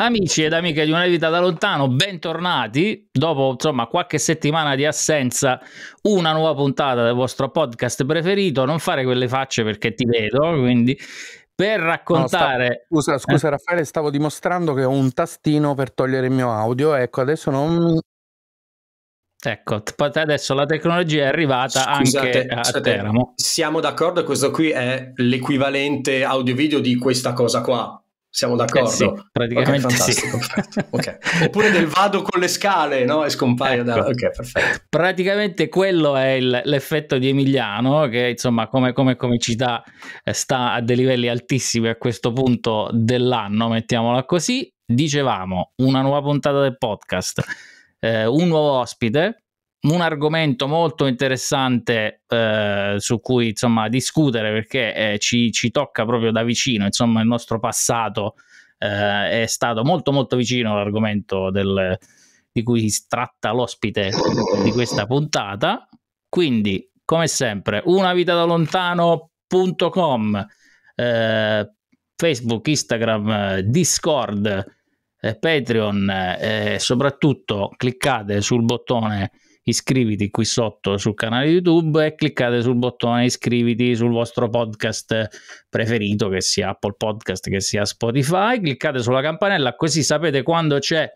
Amici ed amiche di Una Vita da Lontano, bentornati dopo insomma qualche settimana di assenza, una nuova puntata del vostro podcast preferito. Non fare quelle facce perché ti vedo, quindi per raccontare... No, scusa Raffaele, stavo dimostrando che ho un tastino per togliere il mio audio, ecco adesso non... Ecco, adesso la tecnologia è arrivata. Scusate, anche a Teramo. Siamo d'accordo, questo qui è l'equivalente audio-video di questa cosa qua. Siamo d'accordo? Sì, praticamente okay, fantastico, sì. Okay. Oppure del vado con le scale, no? E scompaio, ecco. Ok, perfetto. Praticamente quello è l'effetto di Emiliano, che insomma come comicità sta a dei livelli altissimi a questo punto dell'anno, mettiamola così. Dicevamo, una nuova puntata del podcast, un nuovo ospite, un argomento molto interessante su cui insomma discutere, perché ci tocca proprio da vicino, insomma il nostro passato è stato molto molto vicino all'argomento di cui si tratta l'ospite di questa puntata. Quindi come sempre unavitadalontano.com, Facebook, Instagram, Discord, Patreon, soprattutto cliccate sul bottone iscriviti qui sotto sul canale YouTube e cliccate sul bottone iscriviti sul vostro podcast preferito, che sia Apple Podcast, che sia Spotify. Cliccate sulla campanella così sapete quando c'è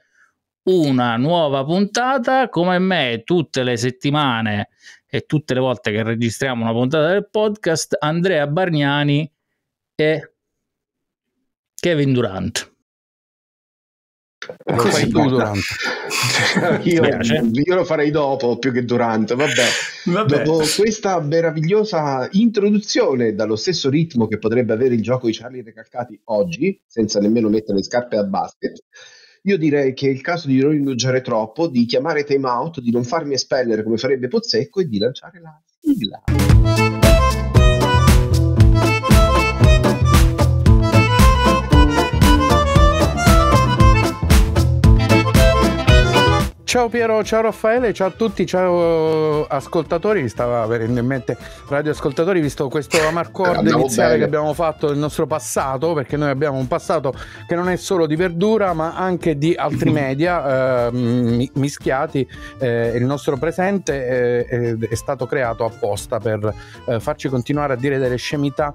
una nuova puntata. Come me, tutte le settimane e tutte le volte che registriamo una puntata del podcast, Andrea Bargnani e Kevin Durant. Lo fai tu, Durant? Io lo farei dopo più che Durant. Vabbè. Dopo questa meravigliosa introduzione dallo stesso ritmo che potrebbe avere il gioco di Charlie Recalcati oggi, senza nemmeno mettere le scarpe a basket, io direi che è il caso di non indugiare troppo, di chiamare time out, di non farmi espellere come farebbe Pozzecco e di lanciare la sigla. Ciao Piero, ciao Raffaele, ciao a tutti, ciao ascoltatori. Mi stava venendo in mente radioascoltatori, visto questo amarcord iniziale che abbiamo fatto del nostro passato, perché noi abbiamo un passato che non è solo di Verdura ma anche di altri media mischiati. Il nostro presente è stato creato apposta per farci continuare a dire delle scemità,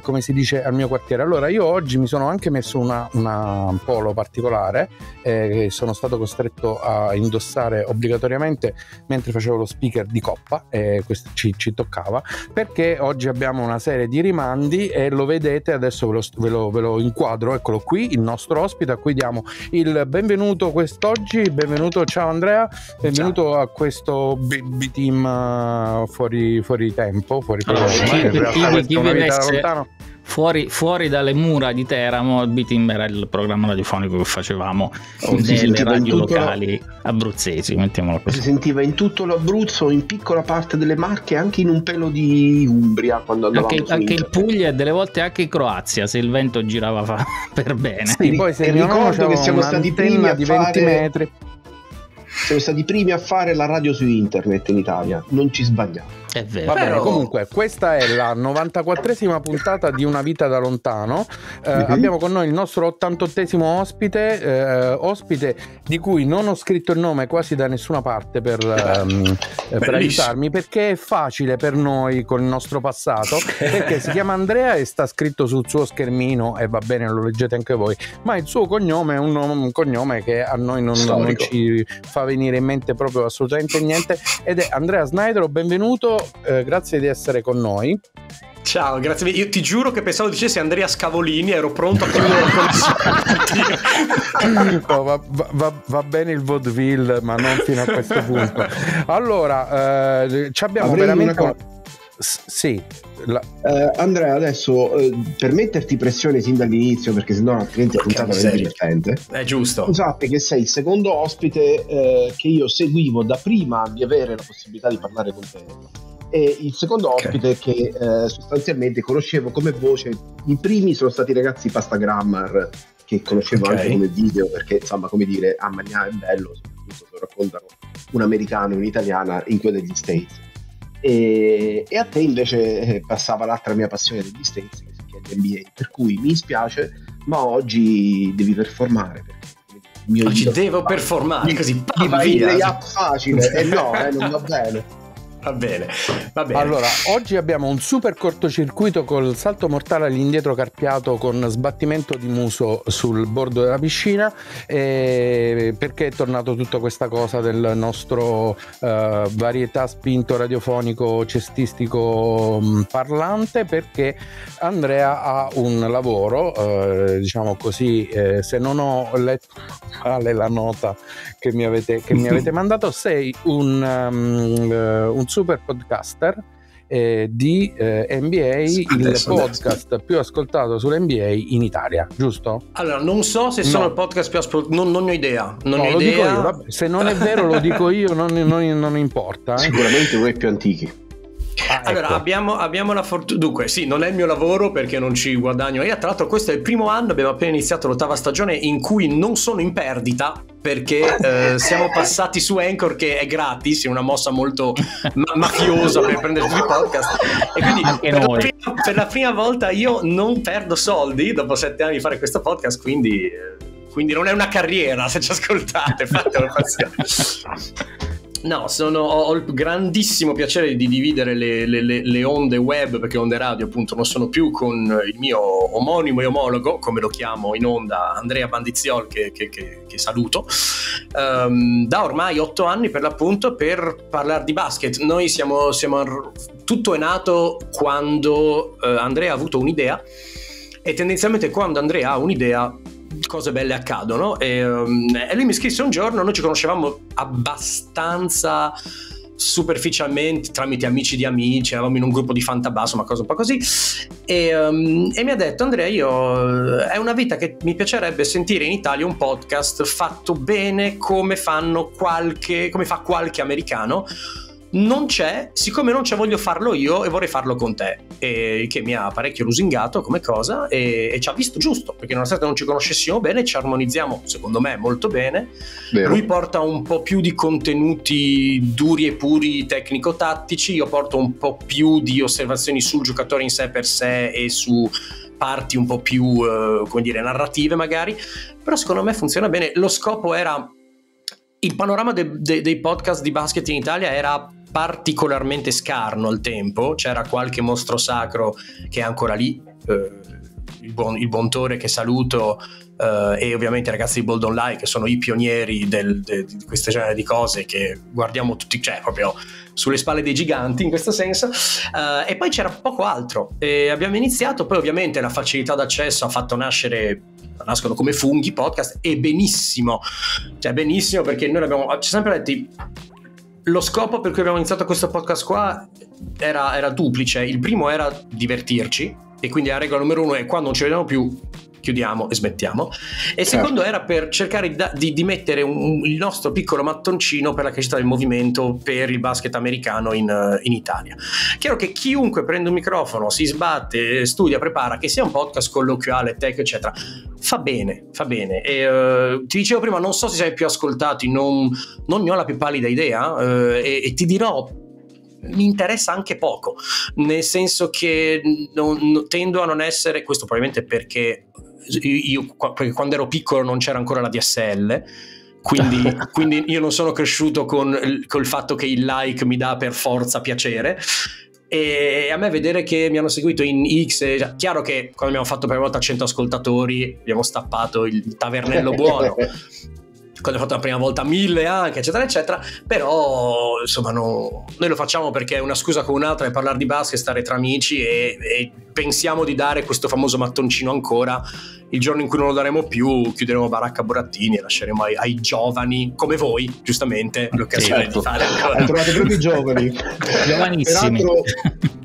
come si dice al mio quartiere. Allora io oggi mi sono anche messo un polo particolare, che sono stato costretto a indossare obbligatoriamente mentre facevo lo speaker di Coppa, e questo ci toccava perché oggi abbiamo una serie di rimandi e lo vedete adesso, ve lo inquadro, eccolo qui il nostro ospite a cui diamo il benvenuto quest'oggi. Benvenuto, ciao Andrea, benvenuto, ciao. A questo BB team fuori tempo, fuori programma, fuori dalle mura di Teramo. Il B-Team era il programma radiofonico che facevamo nelle radio locali abruzzesi, mettiamolo così. Si sentiva in tutto l'Abruzzo, in piccola parte delle Marche, anche in un pelo di Umbria, quando andavamo anche in Puglia e delle volte anche in Croazia, se il vento girava per bene. Sì, poi se ricordo che siamo stati prima di 20 metri. Siamo stati i primi a fare la radio su internet in Italia, non ci sbagliamo. È vero. Va bene, comunque questa è la 94esima puntata di Una Vita da Lontano. Abbiamo con noi il nostro 88esimo ospite, ospite di cui non ho scritto il nome quasi da nessuna parte per aiutarmi, perché è facile per noi con il nostro passato, perché si chiama Andrea e sta scritto sul suo schermino e va bene, lo leggete anche voi, ma il suo cognome è un cognome che a noi non ci fa venire in mente proprio assolutamente niente, ed è Andrea Snaidero. Benvenuto. Grazie di essere con noi. Ciao, grazie. Io ti giuro che pensavo dicessi Andrea Scavolini, ero pronto a chiudere la condizione. No, va bene il vaudeville, ma non fino a questo punto. Allora, ci abbiamo veramente... Andrea, adesso per metterti pressione sin dall'inizio, perché sennò altrimenti è puntata divertente, è giusto. Scusate che sei il secondo ospite che io seguivo da prima di avere la possibilità di parlare con te, e il secondo ospite che sostanzialmente conoscevo come voce. I primi sono stati i ragazzi Pasta Grammar, che conoscevo anche come video, perché insomma, come dire, a Magnà è bello soprattutto se lo raccontano un americano e un'italiana in quello degli States. E a te invece passava l'altra mia passione degli States, che è l'NBA, per cui mi dispiace ma oggi devi performare perché mio ci devo performare così mi fai il layup facile e no, non va bene. Va bene, va bene. Allora, oggi abbiamo un super cortocircuito col salto mortale all'indietro carpiato con sbattimento di muso sul bordo della piscina, perché è tornato tutta questa cosa del nostro varietà spinto radiofonico cestistico parlante, perché Andrea ha un lavoro, diciamo così, se non ho letto male la nota che mi avete mandato, sei un super podcaster di NBA, il podcast più ascoltato sull'NBA in Italia, giusto? Allora, non so se sono il podcast più ascoltato, non ne ho idea. Dico io, vabbè. Se non è vero lo dico io, non importa. Sicuramente voi più antichi. Allora, ecco. abbiamo la fortuna. Dunque, sì, non è il mio lavoro perché non ci guadagno. E tra l'altro, questo è il primo anno, abbiamo appena iniziato l'ottava stagione, in cui non sono in perdita, perché siamo passati su Anchor, che è gratis, è una mossa molto mafiosa per prendere tutti i podcast. E quindi per la prima volta io non perdo soldi dopo 7 anni di fare questo podcast, quindi non è una carriera, se ci ascoltate, fatelo passare. No, ho il grandissimo piacere di dividere le onde web, perché onde radio appunto non sono più, con il mio omonimo e omologo, come lo chiamo in onda, Andrea Bandiziol, che saluto, da ormai 8 anni per l'appunto, per parlare di basket. Noi siamo tutto è nato quando Andrea ha avuto un'idea, e tendenzialmente quando Andrea ha un'idea cose belle accadono, e lui mi scrisse un giorno. Noi ci conoscevamo abbastanza superficialmente tramite amici di amici, eravamo in un gruppo di fantabasso, ma cosa un po' così, e mi ha detto: Andrea, è una vita che mi piacerebbe sentire in Italia un podcast fatto bene come fa qualche americano. Non c'è, siccome non c'è, voglio farlo io e vorrei farlo con te, e che mi ha parecchio lusingato come cosa, e ci ha visto giusto, perché nonostante non ci conoscessimo bene ci armonizziamo secondo me molto bene. Vero. Lui porta un po' più di contenuti duri e puri tecnico-tattici, io porto un po' più di osservazioni sul giocatore in sé per sé e su parti un po' più come dire, narrative magari, però secondo me funziona bene. Lo scopo era, il panorama dei podcast di basket in Italia era particolarmente scarno al tempo, c'era qualche mostro sacro che è ancora lì, il buon Tore, che saluto, e ovviamente i ragazzi di Bold Online, che sono i pionieri di questo genere di cose, che guardiamo tutti, cioè proprio sulle spalle dei giganti in questo senso, e poi c'era poco altro, e abbiamo iniziato. Poi ovviamente la facilità d'accesso ha fatto nascono come funghi podcast, e benissimo, perché noi ci siamo sempre detti, lo scopo per cui abbiamo iniziato questo podcast qua era duplice. Il primo era divertirci, e quindi la regola numero 1 è: quando non ci vediamo più chiudiamo e smettiamo. E secondo era per cercare di mettere il nostro piccolo mattoncino per la crescita del movimento per il basket americano in Italia. Chiaro che chiunque prende un microfono, si sbatte, studia, prepara, che sia un podcast colloquiale, tech eccetera, fa bene. E, ti dicevo prima, non so se sei più ascoltati, non ne ho la più pallida idea, e ti dirò, mi interessa anche poco, nel senso che tendo a non essere, questo probabilmente perché perché quando ero piccolo non c'era ancora la DSL, quindi io non sono cresciuto col fatto che il like mi dà per forza piacere, e a me vedere che mi hanno seguito in X, chiaro che quando abbiamo fatto per la volta 100 ascoltatori abbiamo stappato il Tavernello buono. Quando ho fatto la prima volta 1000 anche, eccetera eccetera, però insomma noi lo facciamo perché è una scusa con un'altra per parlare di basket, stare tra amici, e pensiamo di dare questo famoso mattoncino ancora. Il giorno in cui non lo daremo più chiuderemo baracca burattini e lasceremo ai giovani come voi, giustamente, l'occasione di fare ancora. Trovate proprio i giovani giovanissimi. Peraltro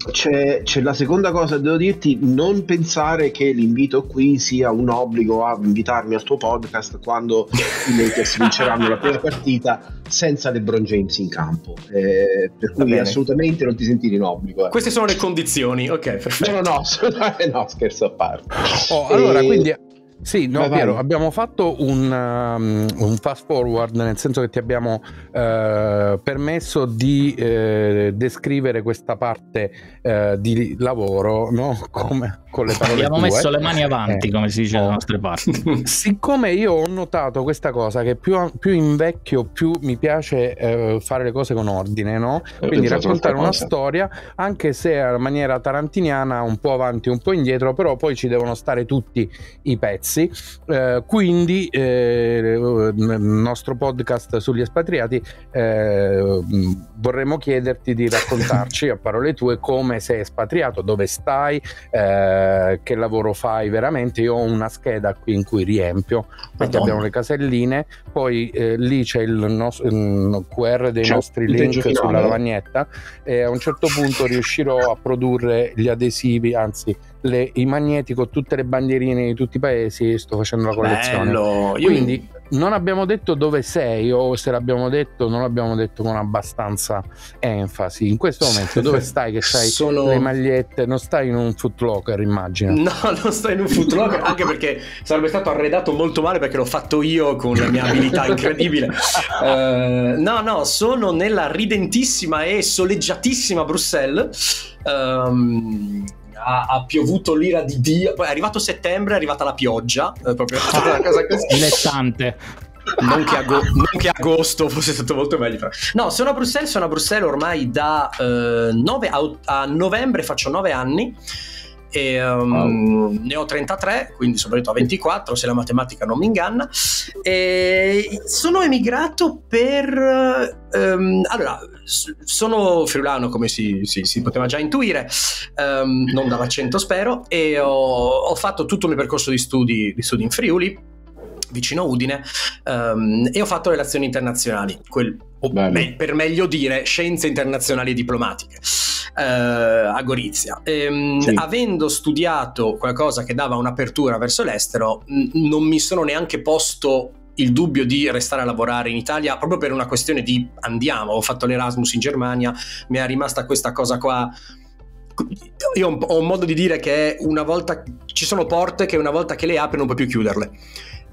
c'è la seconda cosa, devo dirti: non pensare che l'invito qui sia un obbligo a invitarmi al tuo podcast quando i Lakers vinceranno la prima partita senza LeBron James in campo, per cui assolutamente non ti sentire in obbligo. Queste sono le condizioni, ok, perfetto. No, scherzo a parte. Allora, quindi Sì, no, Piero, abbiamo fatto un fast forward, nel senso che ti abbiamo permesso di descrivere questa parte di lavoro, no? Come con le parole abbiamo messo le mani avanti, come si dice dalle nostre parti. Siccome io ho notato questa cosa, che più invecchio più mi piace fare le cose con ordine, no? Quindi raccontare una storia, anche se in maniera tarantiniana, un po' avanti, un po' indietro, però poi ci devono stare tutti i pezzi. Quindi nel nostro podcast sugli espatriati vorremmo chiederti di raccontarci a parole tue come sei espatriato, dove stai, che lavoro fai veramente. Io ho una scheda qui in cui riempio, perché abbiamo le caselline, poi lì c'è il QR dei nostri link sulla lavagnetta, e a un certo punto riuscirò a produrre gli adesivi, anzi i magneti con tutte le bandierine di tutti i paesi. Sto facendo la collezione. Bello. Quindi non abbiamo detto dove sei, o se l'abbiamo detto non l'abbiamo detto con abbastanza enfasi. In questo momento dove stai, che c'hai le magliette? Non stai in un Foot Locker, immagino. No, non stai in un Foot Locker, anche perché sarebbe stato arredato molto male, perché l'ho fatto io con la mia abilità incredibile. No, sono nella ridentissima e soleggiatissima Bruxelles. Ha piovuto l'ira di Dio, poi è arrivato settembre, è arrivata la pioggia, proprio una cosa così dilettante. Non che agosto fosse stato molto meglio, però. No, sono a Bruxelles ormai da 9 a novembre faccio 9 anni e ne ho 33, quindi sono venuto a 24, se la matematica non mi inganna, e sono emigrato per allora, sono friulano, come si poteva già intuire, non dall'accento spero, e ho fatto tutto il mio percorso di studi in Friuli, vicino Udine, e ho fatto relazioni internazionali, per meglio dire scienze internazionali e diplomatiche, a Gorizia. Sì. Avendo studiato qualcosa che dava un'apertura verso l'estero, non mi sono neanche posto il dubbio di restare a lavorare in Italia, proprio per una questione di ho fatto l'Erasmus in Germania, mi è rimasta questa cosa qua. Io ho un modo di dire che una volta ci sono porte che una volta che le apri non puoi più chiuderle.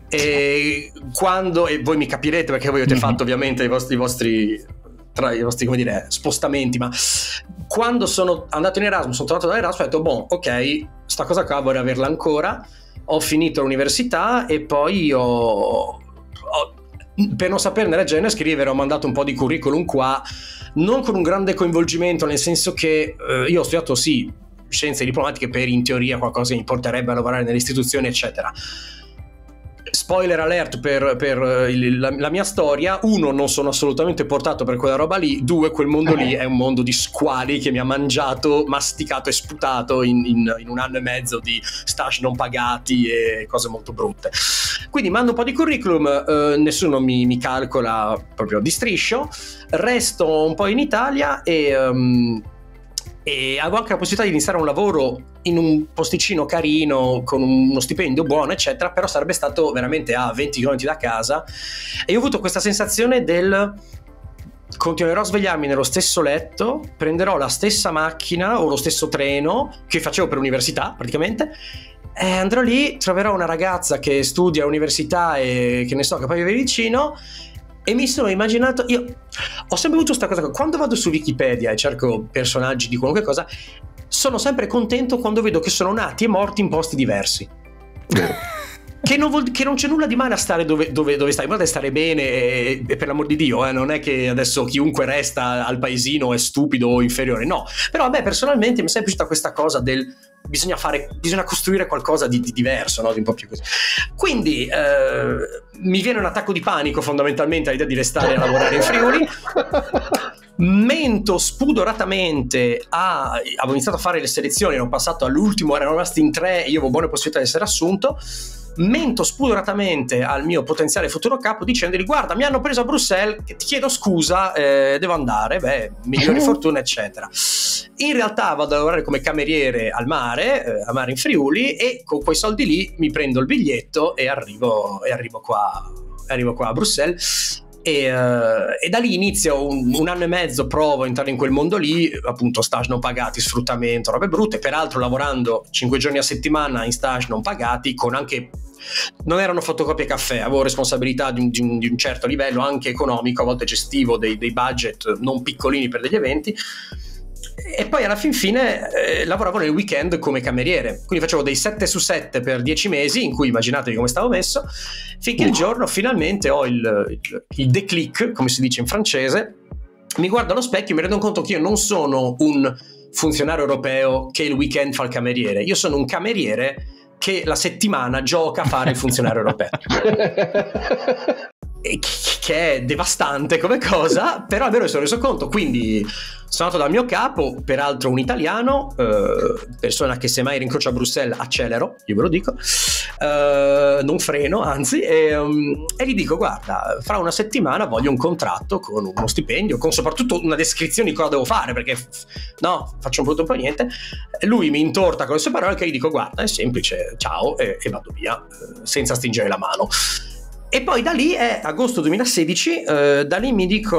E voi mi capirete perché voi avete fatto ovviamente i vostri come dire, spostamenti, ma quando sono andato in Erasmus, sono tornato da Erasmus, ho detto ok, sta cosa qua vorrei averla ancora. Ho finito l'università e poi per non saperne leggere né scrivere, ho mandato un po' di curriculum qua, non con un grande coinvolgimento, nel senso che io ho studiato sì scienze diplomatiche per, in teoria, qualcosa che mi porterebbe a lavorare nell'istituzione, eccetera. Spoiler alert per la mia storia: 1, non sono assolutamente portato per quella roba lì, 2, quel mondo lì è un mondo di squali che mi ha mangiato, masticato e sputato in un anno e mezzo di stage non pagati e cose molto brutte. Quindi mando un po' di curriculum, nessuno mi calcola proprio di striscio, resto un po' in Italia e avevo anche la possibilità di iniziare un lavoro in un posticino carino con uno stipendio buono, eccetera, però sarebbe stato veramente a 20 km da casa, e io ho avuto questa sensazione del continuerò a svegliarmi nello stesso letto, prenderò la stessa macchina o lo stesso treno che facevo per l'università praticamente, e andrò lì, troverò una ragazza che studia all'università e che ne so, che poi vive vicino. E mi sono immaginato, io ho sempre avuto questa cosa, quando vado su Wikipedia e cerco personaggi di qualunque cosa, sono sempre contento quando vedo che sono nati e morti in posti diversi. Che non c'è nulla di male a stare dove stai, guarda, stare bene, e per l'amor di Dio, non è che adesso chiunque resta al paesino è stupido o inferiore, no. Però a me personalmente mi è sempre piaciuta questa cosa del bisogna costruire qualcosa di diverso, no? Di un po' più così. Quindi mi viene un attacco di panico fondamentalmente all'idea di restare a lavorare in Friuli. Mento spudoratamente avevo iniziato a fare le selezioni, ero passato all'ultimo, erano rimasti in 3 e io avevo buone possibilità di essere assunto. Mento spudoratamente al mio potenziale futuro capo dicendogli: guarda, mi hanno preso a Bruxelles, ti chiedo scusa, devo andare, migliori fortuna, eccetera. In realtà vado a lavorare come cameriere al mare in Friuli, e con quei soldi lì mi prendo il biglietto e arrivo qua a Bruxelles. E da lì inizio un anno e mezzo, provo a entrare in quel mondo lì, appunto stage non pagati, sfruttamento, robe brutte, peraltro lavorando 5 giorni a settimana in stage non pagati, con anche, non erano fotocopie caffè, avevo responsabilità di un certo livello anche economico, a volte gestivo dei budget non piccolini per degli eventi. E poi alla fin fine lavoravo nel weekend come cameriere, quindi facevo dei 7 su 7 per 10 mesi, in cui immaginatevi come stavo messo, finché il giorno finalmente ho il déclic, come si dice in francese, mi guardo allo specchio e mi rendo conto che io non sono un funzionario europeo che il weekend fa il cameriere, io sono un cameriere che la settimana gioca a fare il funzionario europeo. Che è devastante come cosa, però almeno mi sono reso conto. Quindi sono andato dal mio capo, peraltro un italiano, persona che se mai rincrocio a Bruxelles accelero, io ve lo dico, non freno anzi, e gli dico: guarda, fra una settimana voglio un contratto con uno stipendio, con soprattutto una descrizione di cosa devo fare, perché no, faccio un brutto po' niente. Lui mi intorta con le sue parole, che gli dico: guarda, è semplice, ciao, e vado via, senza stringere la mano. E poi da lì è agosto 2016, da lì mi dico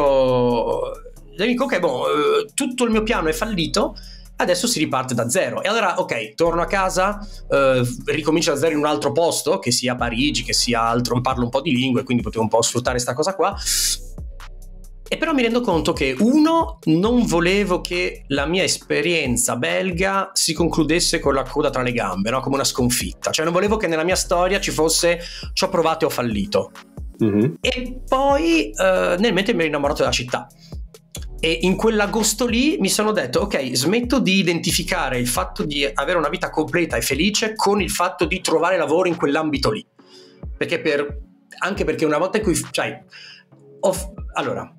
ok, tutto il mio piano è fallito, adesso si riparte da zero. E allora ok, torno a casa, ricomincio da zero in un altro posto, che sia Parigi, che sia altro, parlo un po' di lingue, quindi potevo un po' sfruttare sta cosa qua. E però mi rendo conto che uno, non volevo che la mia esperienza belga si concludesse con la coda tra le gambe, no? Come una sconfitta, cioè non volevo che nella mia storia ci fosse "ci ho provato e ho fallito". Mm-hmm. E poi nel mentre mi ero innamorato della città, e in quell'agosto lì mi sono detto: ok, smetto di identificare il fatto di avere una vita completa e felice con il fatto di trovare lavoro in quell'ambito lì, perché anche perché una volta in cui, cioè, allora,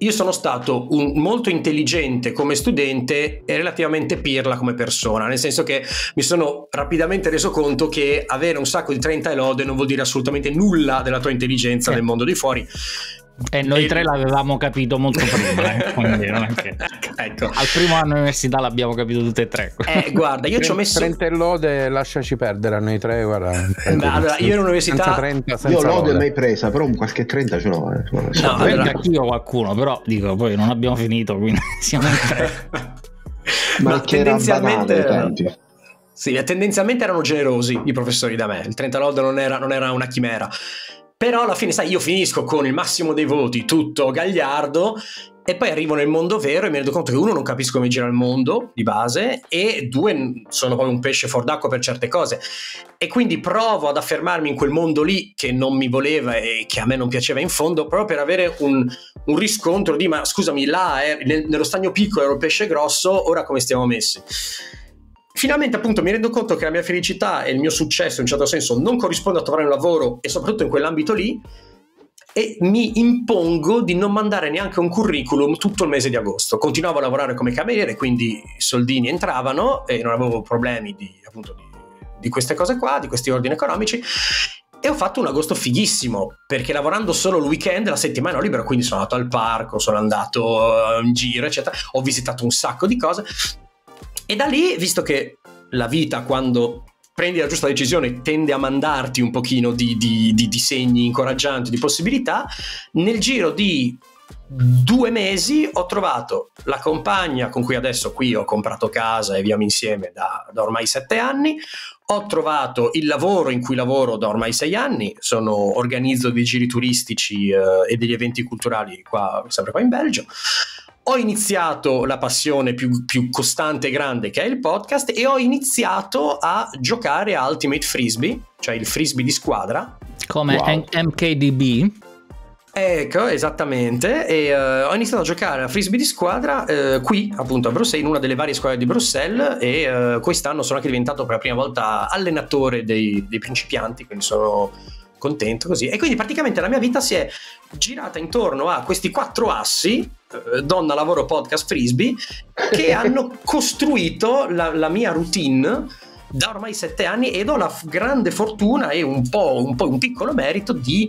io sono stato molto intelligente come studente e relativamente pirla come persona, nel senso che mi sono rapidamente reso conto che avere un sacco di 30 e lode non vuol dire assolutamente nulla della tua intelligenza nel mondo di fuori. E noi tre l'avevamo capito molto prima, quindi non è che... Ecco. Al primo anno di università l'abbiamo capito tutte e tre. Guarda, io ci ho messo 30 lode, lasciaci perdere, noi tre, guarda. Allora, io in università senza 30, senza io lode mai presa, però qualche 30 ce l'ho. No, allora... anch'io qualcuno, però dico, poi non abbiamo finito, quindi siamo in tre. Ma tendenzialmente tanti. Sì, tendenzialmente erano generosi i professori da me. Il 30 lode non era una chimera. Però alla fine, sai, io finisco con il massimo dei voti, tutto gagliardo, e poi arrivo nel mondo vero e mi rendo conto che uno, non capisco come gira il mondo di base, e due, sono proprio un pesce fuor d'acqua per certe cose. E quindi provo ad affermarmi in quel mondo lì che non mi voleva e che a me non piaceva in fondo, proprio per avere un riscontro di: ma scusami, là nello stagno piccolo ero il pesce grosso, ora come stiamo messi? Finalmente, appunto, mi rendo conto che la mia felicità e il mio successo in un certo senso non corrisponde a trovare un lavoro, e soprattutto in quell'ambito lì, e mi impongo di non mandare neanche un curriculum tutto il mese di agosto. Continuavo a lavorare come cameriere, quindi i soldini entravano e non avevo problemi di queste cose qua, di questi ordini economici. E ho fatto un agosto fighissimo, perché lavorando solo il weekend, la settimana libera, quindi sono andato al parco, sono andato in giro, eccetera, ho visitato un sacco di cose. E da lì, visto che la vita, quando prendi la giusta decisione, tende a mandarti un pochino di segni incoraggianti, di possibilità, nel giro di 2 mesi ho trovato la compagna con cui adesso qui ho comprato casa e viviamo insieme da ormai 7 anni, ho trovato il lavoro in cui lavoro da ormai 6 anni, organizzo dei giri turistici e degli eventi culturali qua, sempre qua in Belgio. Ho iniziato la passione più costante e grande, che è il podcast, e ho iniziato a giocare a Ultimate Frisbee, cioè il frisbee di squadra. Come wow. MKDB? Ecco, esattamente. E ho iniziato a giocare a frisbee di squadra qui, appunto, a Bruxelles, in una delle varie squadre di Bruxelles, e quest'anno sono anche diventato per la prima volta allenatore dei principianti, quindi sono contento così. E quindi praticamente la mia vita si è girata intorno a questi 4 assi, donna, lavoro, podcast, frisbee, che hanno costruito la mia routine da ormai 7 anni, ed ho la grande fortuna e un po' un piccolo merito di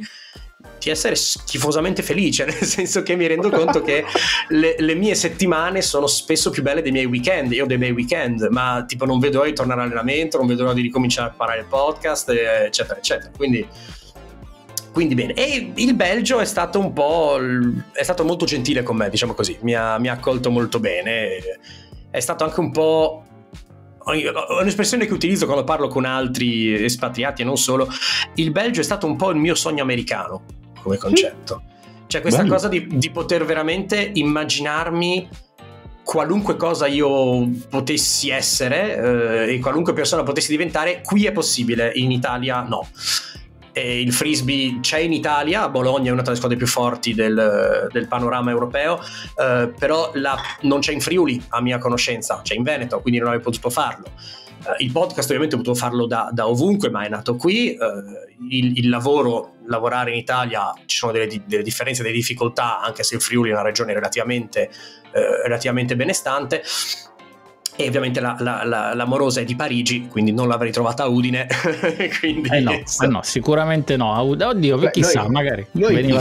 essere schifosamente felice, nel senso che mi rendo conto che le mie settimane sono spesso più belle dei miei weekend. Io ho dei miei weekend, ma tipo non vedo l'ora di tornare all'allenamento, non vedo l'ora di ricominciare a parlare il podcast, eccetera eccetera. Quindi Quindi bene, e il Belgio è stato molto gentile con me, diciamo così, mi ha accolto molto bene, è stato anche un po', un'espressione che utilizzo quando parlo con altri espatriati e non solo, il Belgio è stato un po' il mio sogno americano come concetto, cioè questa bello. Cosa di poter veramente immaginarmi qualunque cosa io potessi essere e qualunque persona potessi diventare, qui è possibile, in Italia no. E il frisbee c'è in Italia, Bologna è una tra le squadre più forti del panorama europeo, però non c'è in Friuli a mia conoscenza, c'è in Veneto, quindi non avevo potuto farlo. Il podcast ovviamente ho potuto farlo da ovunque, ma è nato qui. Il lavorare in Italia, ci sono delle differenze, delle difficoltà, anche se il Friuli è una regione relativamente benestante. E ovviamente l'amorosa è di Parigi, quindi non l'avrei trovata a Udine. Quindi no, sicuramente no. Oddio, beh, chissà, magari. Noi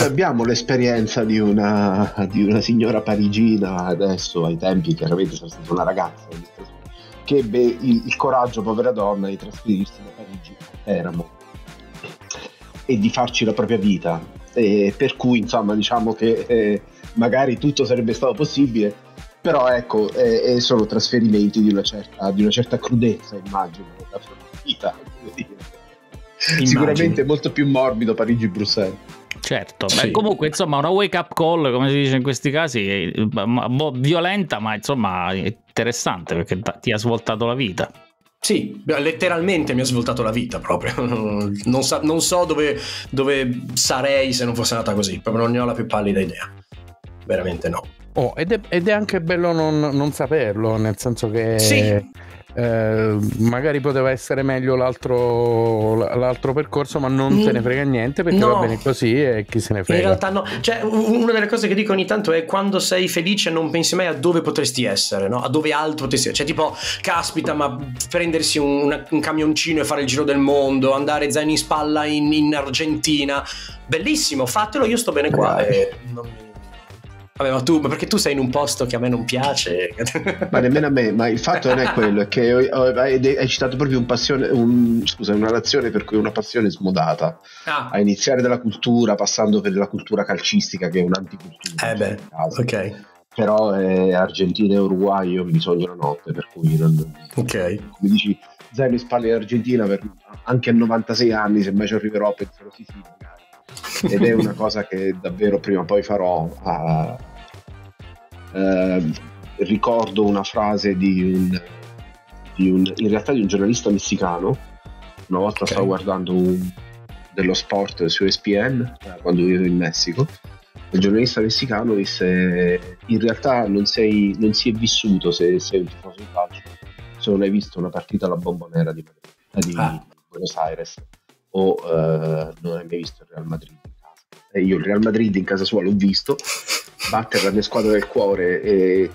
abbiamo l'esperienza di una signora parigina, adesso ai tempi chiaramente sono stata una ragazza, che ebbe il coraggio, povera donna, di trasferirsi da Parigi a Teramo e di farci la propria vita. E per cui, insomma, diciamo che magari tutto sarebbe stato possibile. Però ecco, sono trasferimenti di una certa crudezza, immagino, da vita, sicuramente molto più morbido Parigi-Bruxelles. Certo, sì. Beh, comunque insomma una wake up call, come si dice in questi casi, violenta ma insomma interessante perché ti ha svoltato la vita. Sì, letteralmente mi ha svoltato la vita proprio, non so dove sarei se non fosse andata così, proprio non ne ho la più pallida idea, veramente no. Oh, ed è anche bello non saperlo, nel senso che sì. Magari poteva essere meglio l'altro percorso, ma non te ne frega niente perché no. Va bene così e chi se ne frega. In realtà no, cioè una delle cose che dico ogni tanto è quando sei felice non pensi mai a dove potresti essere, no? A dove altro potresti essere, cioè tipo caspita, ma prendersi un camioncino e fare il giro del mondo, andare zaino in spalla in Argentina, bellissimo, fatelo, io sto bene qua e non mi... Vabbè, ma perché tu sei in un posto che a me non piace? Ma nemmeno a me, ma il fatto non è quello, è che hai citato proprio una nazione per cui una passione smodata, a iniziare dalla cultura, passando per la cultura calcistica che è un'anticultura. Beh, ok. Però Argentina e Uruguay io mi sogno la notte, per cui non... Ok. Come dici, zaino in spalle in Argentina, anche a 96 anni, se mai ci arriverò, penserò sì, magari. Ed è una cosa che davvero prima o poi farò. Ricordo una frase di un giornalista messicano. Una volta stavo guardando dello sport su ESPN quando vivevo in Messico. Il giornalista messicano disse: in realtà non si è vissuto se sei un tifoso di calcio, se non hai visto una partita alla Bombonera di Buenos Aires. O non hai mai visto il Real Madrid in casa. E io il Real Madrid in casa sua l'ho visto battere la mia squadra del cuore e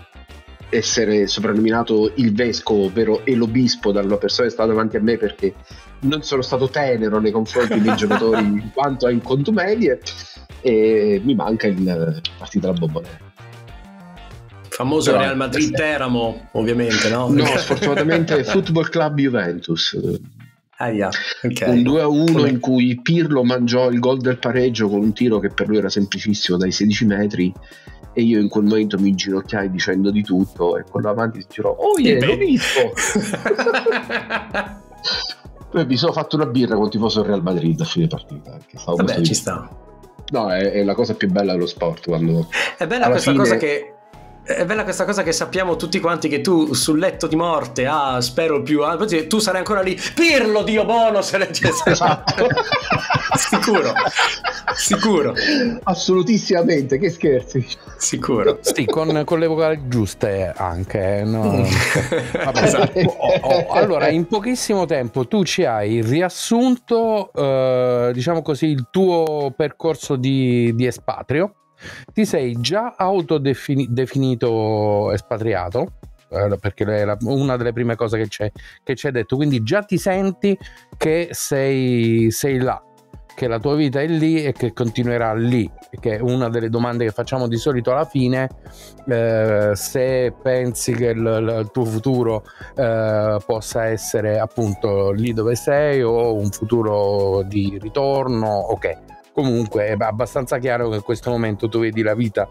essere soprannominato il vescovo, ovvero l'obispo, da una persona che stava davanti a me perché non sono stato tenero nei confronti dei giocatori in quanto a incontumelie, e mi manca il partito alla Bombonera. Famoso Real Madrid Teramo, ovviamente, no? No, sfortunatamente Football Club Juventus. Un 2-1 in cui Pirlo mangiò il gol del pareggio con un tiro che per lui era semplicissimo dai 16 metri e io in quel momento mi inginocchiai dicendo di tutto e quello davanti si girò: oh yeah, l'ho visto. Poi mi sono fatto una birra con il tifoso Real Madrid a fine partita. Vabbè, ci sta. No, è la cosa più bella dello sport, quando è bella questa cosa che... È bella questa cosa che sappiamo tutti quanti, che tu sul letto di morte, spero più, tu sarai ancora lì, Pirlo, Dio buono, se legge esatto. Sicuro, assolutissimamente, che scherzi, sicuro. Sì, con le vocali giuste anche, no? Vabbè, esatto. Allora, in pochissimo tempo tu ci hai riassunto, diciamo così, il tuo percorso di espatrio. Ti sei già autodefinito espatriato, perché è una delle prime cose che ci hai detto, quindi già ti senti che sei là, che la tua vita è lì e che continuerà lì, che è una delle domande che facciamo di solito alla fine, se pensi che il tuo futuro possa essere appunto lì dove sei o un futuro di ritorno, ok. Comunque è abbastanza chiaro che in questo momento tu vedi la vita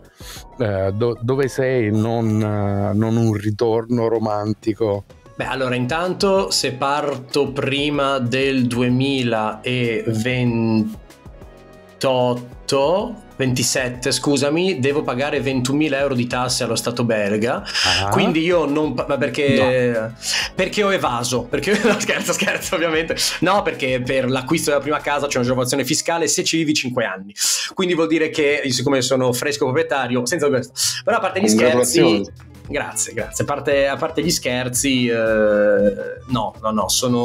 dove sei, non un ritorno romantico. Beh, allora intanto se parto prima del 2027, scusami, devo pagare 21.000 euro di tasse allo Stato belga. Quindi io non... ma perché... No. Perché ho evaso. Perché... No, scherzo, ovviamente. No, perché per l'acquisto della prima casa c'è una agevolazione fiscale se ci vivi 5 anni. Quindi vuol dire che, siccome sono fresco proprietario, senza... Però a parte gli scherzi... Grazie. A parte gli scherzi, no,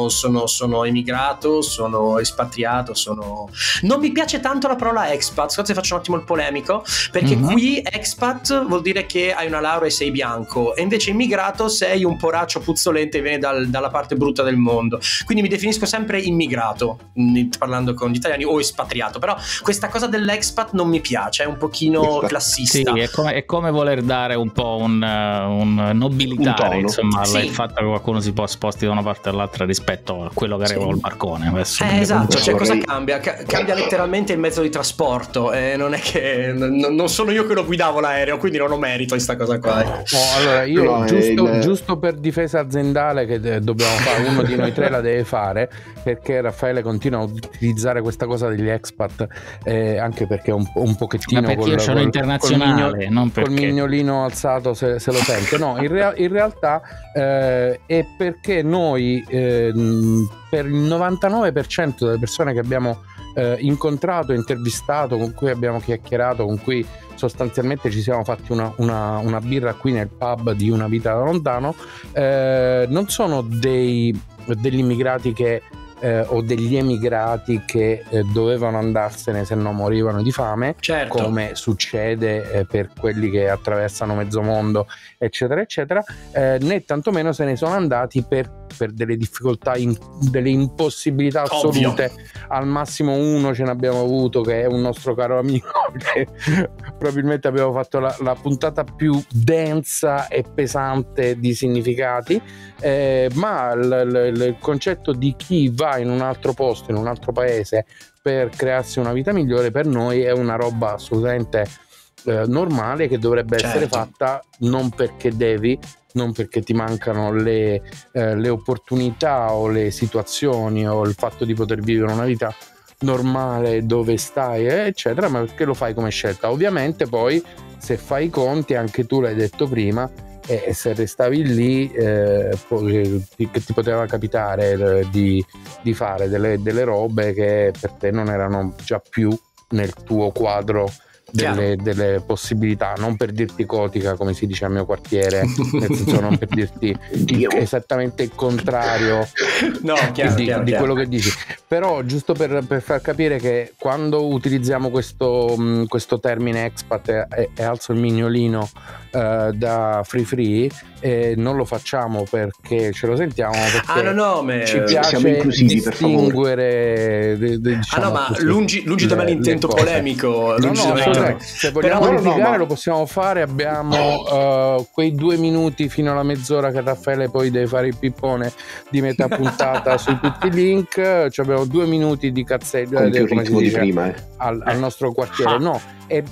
sono emigrato, sono espatriato, sono... Non mi piace tanto la parola expat, scusate, faccio un attimo il polemico, perché qui expat vuol dire che hai una laurea e sei bianco, e invece immigrato sei un poraccio puzzolente e viene dalla parte brutta del mondo. Quindi mi definisco sempre immigrato, parlando con gli italiani, o espatriato, però questa cosa dell'expat non mi piace, è un pochino classista. Sì, è come voler dare un po' un nobilitare, insomma, sì, il fatto che qualcuno si sposti da una parte all'altra rispetto a quello che arriva col barcone. Esatto, cioè cosa cambia? Cambia letteralmente il mezzo di trasporto, non è che non sono io che lo guidavo l'aereo, quindi non ho merito in sta cosa qua. Allora io giusto per difesa aziendale che dobbiamo fare, uno di noi tre la deve fare, perché Raffaele continua a utilizzare questa cosa degli expat, anche perché un pochettino... Ma perché io sono internazionale, non perché... Col mignolino alzato se lo sento. No, in realtà è perché noi per il 99% delle persone che abbiamo incontrato, intervistato, con cui abbiamo chiacchierato, con cui sostanzialmente ci siamo fatti una birra qui nel pub di Una Vita da Lontano, non sono degli immigrati che o degli emigrati che dovevano andarsene se no morivano di fame, certo, come succede per quelli che attraversano mezzo mondo eccetera eccetera, né tantomeno se ne sono andati per delle difficoltà, delle impossibilità assolute. Ovvio. Al massimo uno ce n'abbiamo avuto, che è un nostro caro amico, che probabilmente abbiamo fatto la puntata più densa e pesante di significati, ma il concetto di chi va in un altro posto, in un altro paese per crearsi una vita migliore, per noi è una roba assolutamente normale, che dovrebbe, certo, essere fatta, non perché devi, non perché ti mancano le opportunità o le situazioni o il fatto di poter vivere una vita normale dove stai eccetera, ma perché lo fai come scelta. Ovviamente poi, se fai i conti, anche tu l'hai detto prima, e se restavi lì ti poteva capitare di fare delle robe che per te non erano già più nel tuo quadro delle possibilità, non per dirti cotica come si dice al mio quartiere, nel senso non per dirti esattamente il contrario, no, chiaro. Di quello che dici, però giusto per far capire che quando utilizziamo questo termine expat e alzo il mignolino da free non lo facciamo perché ce lo sentiamo, perché ci piace distinguere, diciamo, no, ma lungi da malintento polemico, no. Se vogliamo verificare, lo possiamo fare. Abbiamo quei 2 minuti fino alla mezz'ora che Raffaele poi deve fare il pippone di metà puntata su tutti i link. Abbiamo 2 minuti di cazzeggio come si dice, prima, al nostro quartiere. No, e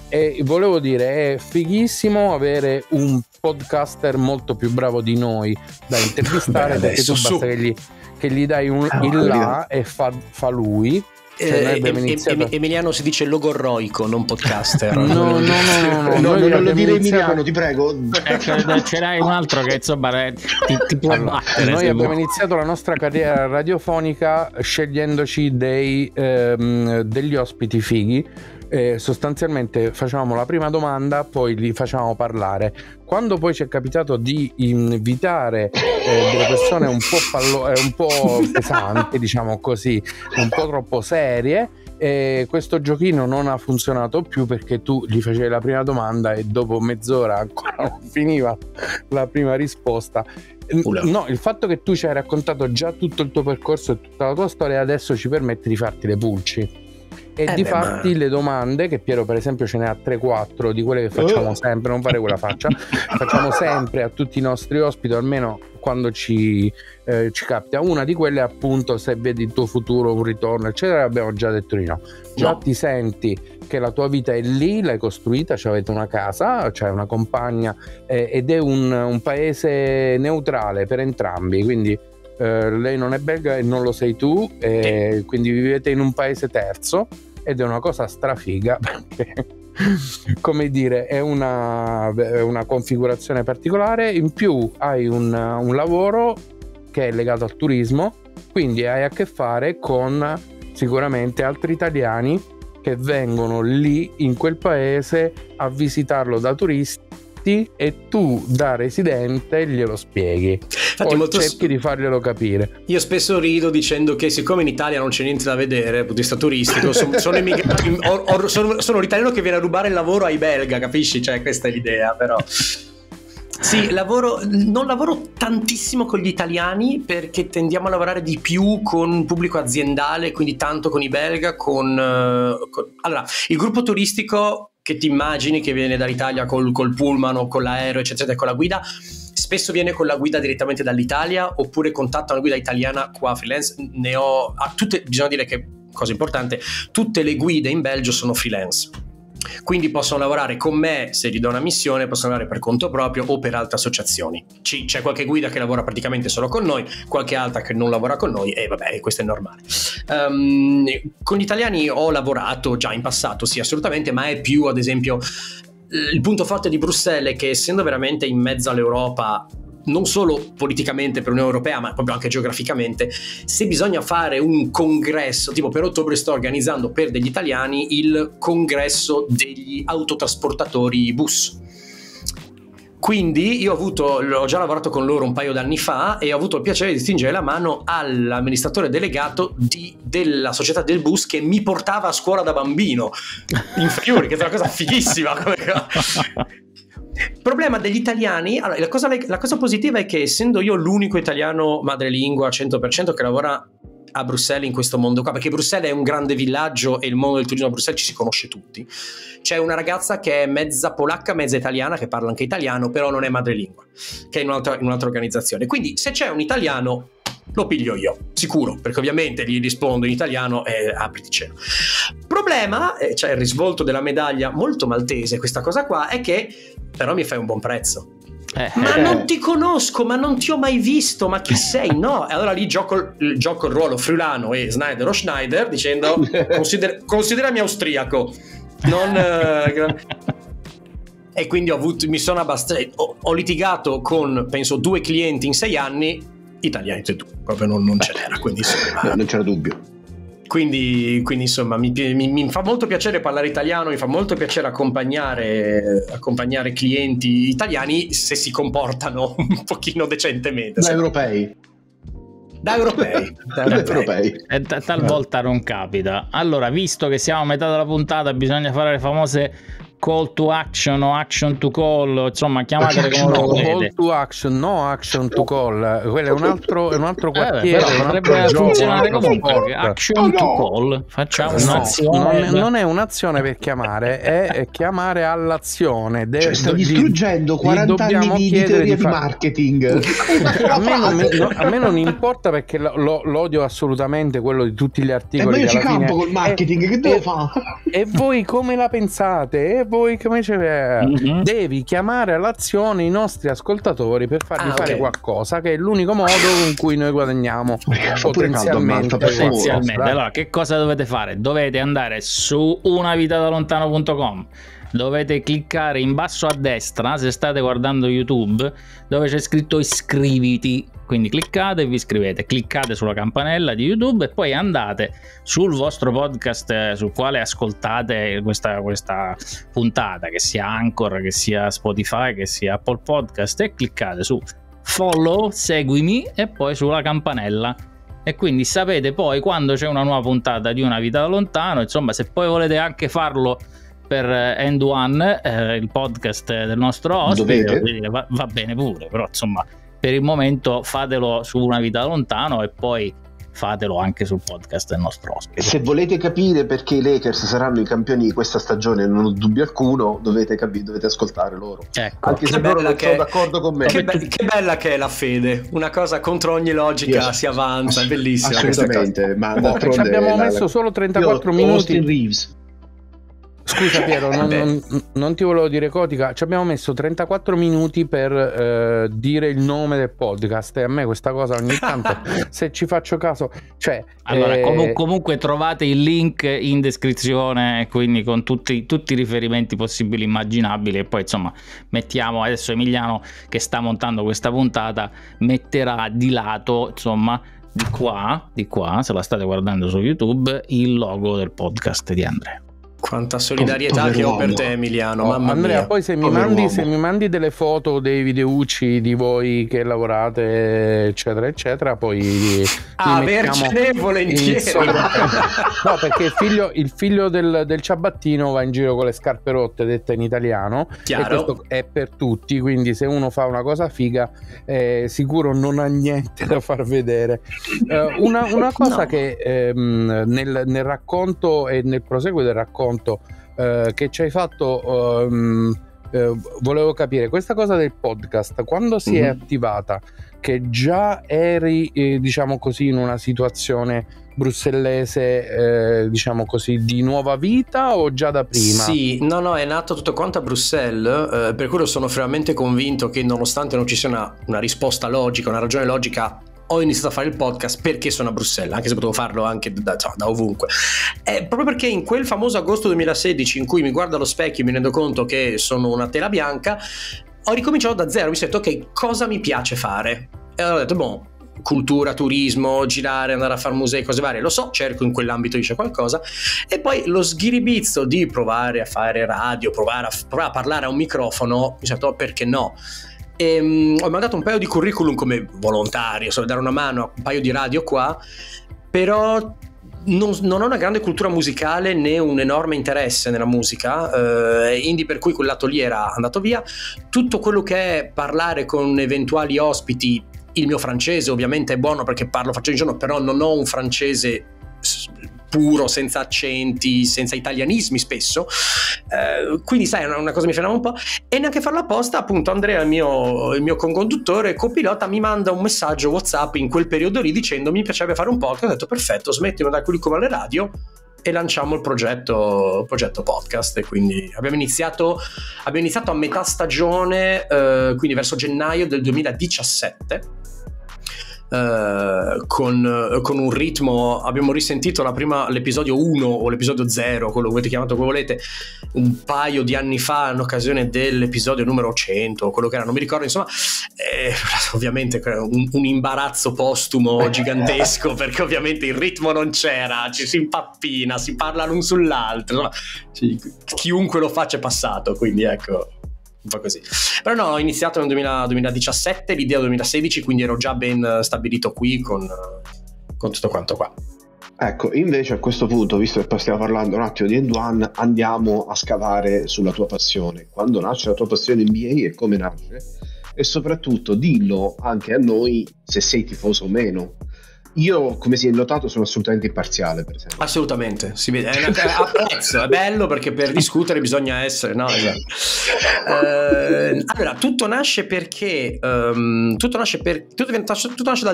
volevo dire, è fighissimo avere un podcaster molto più bravo di noi da intervistare. Beh, adesso, perché tu basta che gli dai il là e fa lui. Cioè Emiliano si dice logorroico, non podcaster. No, non lo dire Emiliano, ti prego. C'erai un altro che insomma ti può battere. Noi abbiamo iniziato la nostra carriera radiofonica scegliendoci degli ospiti fighi. Sostanzialmente facevamo la prima domanda, poi li facevamo parlare. Quando poi ci è capitato di invitare delle persone un po' pesanti, diciamo così, un po' troppo serie, questo giochino non ha funzionato più, perché tu gli facevi la prima domanda e dopo mezz'ora ancora non finiva la prima risposta. No, il fatto che tu ci hai raccontato già tutto il tuo percorso e tutta la tua storia adesso ci permette di farti le pulci. E difatti le domande, che Piero per esempio ce ne ha 3-4 di quelle che facciamo sempre, non fare quella faccia, facciamo sempre a tutti i nostri ospiti, almeno quando ci capita. Una di quelle è appunto se vedi il tuo futuro, un ritorno eccetera. Abbiamo già detto di no. Già ti senti che la tua vita è lì, l'hai costruita, cioè avete una casa, cioè una compagna, ed è un paese neutrale per entrambi, quindi lei non è belga e non lo sei tu, quindi vivete in un paese terzo ed è una cosa strafiga perché come dire è una configurazione particolare. In più hai un lavoro che è legato al turismo, quindi hai a che fare con sicuramente altri italiani che vengono lì in quel paese a visitarlo da turisti e tu da residente glielo spieghi. Infatti, o cerchi di farglielo capire. Io spesso rido dicendo che siccome in Italia non c'è niente da vedere, vista turistico, sono immigrati, sono l'italiano che viene a rubare il lavoro ai belga, capisci? Cioè questa è l'idea, però. Sì, non lavoro tantissimo con gli italiani perché tendiamo a lavorare di più con un pubblico aziendale, quindi tanto con i belga, Allora, il gruppo turistico che ti immagini che viene dall'Italia col pullman o con l'aereo eccetera, con la guida, spesso viene con la guida direttamente dall'Italia oppure contatta una guida italiana qua freelance. Ne ho a tutte, bisogna dire che cosa importante, tutte le guide in Belgio sono freelance, quindi possono lavorare con me se gli do una missione, possono lavorare per conto proprio o per altre associazioni. C'è qualche guida che lavora praticamente solo con noi, qualche altra che non lavora con noi, e vabbè, questo è normale. Con gli italiani ho lavorato già in passato, sì assolutamente, ma è più, ad esempio, il punto forte di Bruxelles è che essendo veramente in mezzo all'Europa, non solo politicamente per l'Unione Europea ma proprio anche geograficamente, se bisogna fare un congresso, tipo per ottobre sto organizzando per degli italiani il congresso degli autotrasportatori bus, quindi io ho già lavorato con loro un paio d'anni fa e ho avuto il piacere di stringere la mano all'amministratore delegato della società del bus che mi portava a scuola da bambino in Friuli, che è una cosa fighissima come il problema degli italiani. Allora, la cosa positiva è che essendo io l'unico italiano madrelingua 100% che lavora a Bruxelles in questo mondo qua, perché Bruxelles è un grande villaggio e il mondo del turismo a Bruxelles ci si conosce tutti, c'è una ragazza che è mezza polacca mezza italiana che parla anche italiano però non è madrelingua, che è in un'altra organizzazione, quindi se c'è un italiano lo piglio io, sicuro, perché ovviamente gli rispondo in italiano e apriti cielo. Problema, cioè il risvolto della medaglia molto maltese questa cosa qua, è che però mi fai un buon prezzo. Ma non ti conosco, ma non ti ho mai visto, ma chi sei? No, e allora lì gioco il ruolo friulano e Schneider dicendo considerami austriaco, non... E quindi ho litigato con penso 2 clienti in 6 anni italiani, e tu proprio non ce n'era, quindi insomma, non c'era dubbio. Quindi insomma mi fa molto piacere parlare italiano, mi fa molto piacere accompagnare clienti italiani se si comportano un pochino decentemente. Da europei. E talvolta non capita. Allora, visto che siamo a metà della puntata, bisogna fare le famose call to action o action to call, insomma chiamatele come volete. Call to action, no action to call, quello è un altro quartiere, potrebbe funzionare comunque. Action to call, facciamo un'azione. Non è un'azione per chiamare, è chiamare all'azione. Cioè, stai distruggendo 40 anni di teoria di marketing. A me non importa perché l'odio assolutamente, quello di tutti gli articoli. E io ci campo col marketing, che devo fare? E voi come la pensate? Voi come devi chiamare all'azione i nostri ascoltatori per fargli fare qualcosa, che è l'unico modo con cui noi guadagniamo potenzialmente. Allora, che cosa dovete fare? Dovete andare su unavitadalontano.com, dovete cliccare in basso a destra se state guardando YouTube dove c'è scritto iscriviti, quindi cliccate e vi iscrivete, cliccate sulla campanella di YouTube e poi andate sul vostro podcast sul quale ascoltate questa puntata, che sia Anchor, che sia Spotify, che sia Apple Podcast, e cliccate su follow, seguimi, e poi sulla campanella, e quindi sapete poi quando c'è una nuova puntata di Una Vita da Lontano. Insomma, se poi volete anche farlo per End One, il podcast del nostro ospite, va bene pure, però insomma per il momento fatelo su Una Vita da Lontano e poi fatelo anche sul podcast del nostro ospite. Se volete capire perché i Lakers saranno i campioni di questa stagione, non ho dubbio alcuno, dovete ascoltare loro, ecco. Anche se loro non sono d'accordo con me. Che bella che è la fede, una cosa contro ogni logica, yes, si avanza, è bellissima. Assolutamente, ma ci abbiamo messo solo 34 minuti in Reeves. Scusa Piero, non ti volevo dire cotica, ci abbiamo messo 34 minuti per dire il nome del podcast, e a me questa cosa ogni tanto, se ci faccio caso, cioè, allora comunque trovate il link in descrizione, quindi con tutti i riferimenti possibili immaginabili, e poi insomma mettiamo adesso Emiliano, che sta montando questa puntata, metterà di lato, insomma, di qua se la state guardando su YouTube, il logo del podcast di Andrea. Quanta solidarietà che ho per te, Emiliano. Mamma Andrea, mia. Poi se mi mandi delle foto, dei videoucci di voi che lavorate, eccetera, eccetera, poi avercene volentieri. No, perché il figlio del ciabattino va in giro con le scarpe rotte, dette in italiano. Chiaro. E questo è per tutti. Quindi, se uno fa una cosa figa, sicuro non ha niente da far vedere. Una cosa no, che nel racconto e nel proseguo del racconto che ci hai fatto, volevo capire questa cosa del podcast, quando si è attivata, che già eri diciamo così in una situazione brussellese, diciamo così, di nuova vita, o già da prima? Sì, no, è nato tutto quanto a Bruxelles, per quello sono veramente convinto che, nonostante non ci sia una risposta logica, una ragione logica, ho iniziato a fare il podcast perché sono a Bruxelles, anche se potevo farlo anche da ovunque. È proprio perché in quel famoso agosto 2016, in cui mi guardo allo specchio e mi rendo conto che sono una tela bianca, ho ricominciato da zero, mi sono detto ok, cosa mi piace fare? E allora ho detto boh, cultura, turismo, girare, andare a fare musei, cose varie, lo so, cerco in quell'ambito dice qualcosa, e poi lo sghiribizzo di provare a fare radio, provare a parlare a un microfono, mi sono detto perché no? E ho mandato un paio di curriculum come volontario, solo dare una mano a un paio di radio qua, però non ho una grande cultura musicale né un enorme interesse nella musica, quindi per cui quel lato lì era andato via. Tutto quello che è parlare con eventuali ospiti, il mio francese ovviamente è buono perché parlo francese ogni giorno, però non ho un francese puro, senza accenti, senza italianismi spesso, quindi sai, una cosa mi frenava un po', e neanche farlo apposta, appunto Andrea, il mio conconduttore, copilota, mi manda un messaggio WhatsApp in quel periodo lì dicendo mi piacerebbe fare un podcast. Ho detto perfetto, smettiamo da curriculum alle radio e lanciamo il progetto podcast, e quindi abbiamo iniziato a metà stagione, quindi verso gennaio del 2017. Con un ritmo, abbiamo risentito l'episodio 1 o l'episodio 0, quello che avete chiamato come volete, un paio di anni fa in occasione dell'episodio numero 100, quello che era, non mi ricordo, insomma, ovviamente un imbarazzo postumo gigantesco perché ovviamente il ritmo non c'era, ci si impappina, si parla l'un sull'altro, insomma, chiunque lo faccia è passato, quindi ecco, un po' così. Però no, ho iniziato nel 2017, l'idea 2016, quindi ero già ben stabilito qui con tutto quanto qua. Ecco, invece a questo punto, visto che stiamo parlando un attimo di End One, andiamo a scavare sulla tua passione. Quando nasce la tua passione NBA e come nasce? E soprattutto dillo anche a noi se sei tifoso o meno. Io, come si è notato, sono assolutamente imparziale, per esempio. Assolutamente, si vede, apprezzo, è bello perché per discutere bisogna essere, no? Allora, tutto nasce dal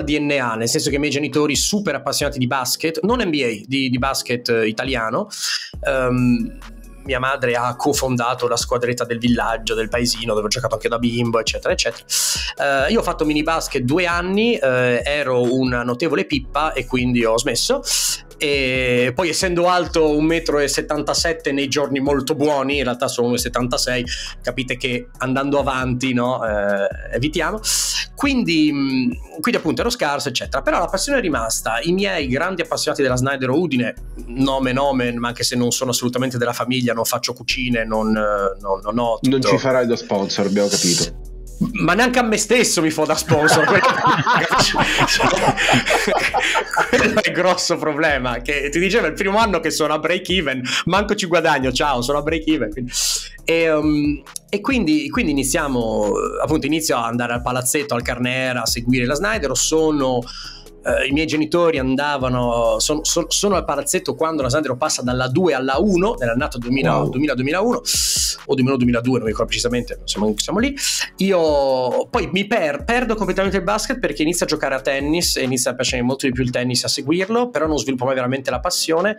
DNA, nel senso che i miei genitori super appassionati di basket, non NBA, di basket italiano. Mia madre ha cofondato la squadretta del villaggio, del paesino, dove ho giocato anche da bimbo, eccetera eccetera. Io ho fatto mini basket 2 anni, ero una notevole pippa e quindi ho smesso, e poi essendo alto 1,77 m nei giorni molto buoni, in realtà sono 1,76 m, capite che andando avanti, no, evitiamo, quindi appunto ero scarso eccetera, però la passione è rimasta. I miei grandi appassionati della Snaidero Udine, nome, ma anche se non sono assolutamente della famiglia, non faccio cucine, non ho tutto. Non ci farai da sponsor, abbiamo capito. Ma neanche a me stesso mi fa da sponsor. Quello è il grosso problema, che ti dicevo il primo anno che sono a break even, manco ci guadagno, ciao, sono a break even, quindi. E quindi inizio a andare al palazzetto, al Carnera, a seguire la Snaidero. Sono I miei genitori andavano, sono al palazzetto quando la Snaidero passa dalla 2 alla 1 nell'annata 2000-2001 o 2000-2002, non ricordo precisamente, siamo lì. Io poi mi perdo completamente il basket perché inizio a giocare a tennis e inizia a piacere molto di più il tennis, a seguirlo, però non sviluppo mai veramente la passione.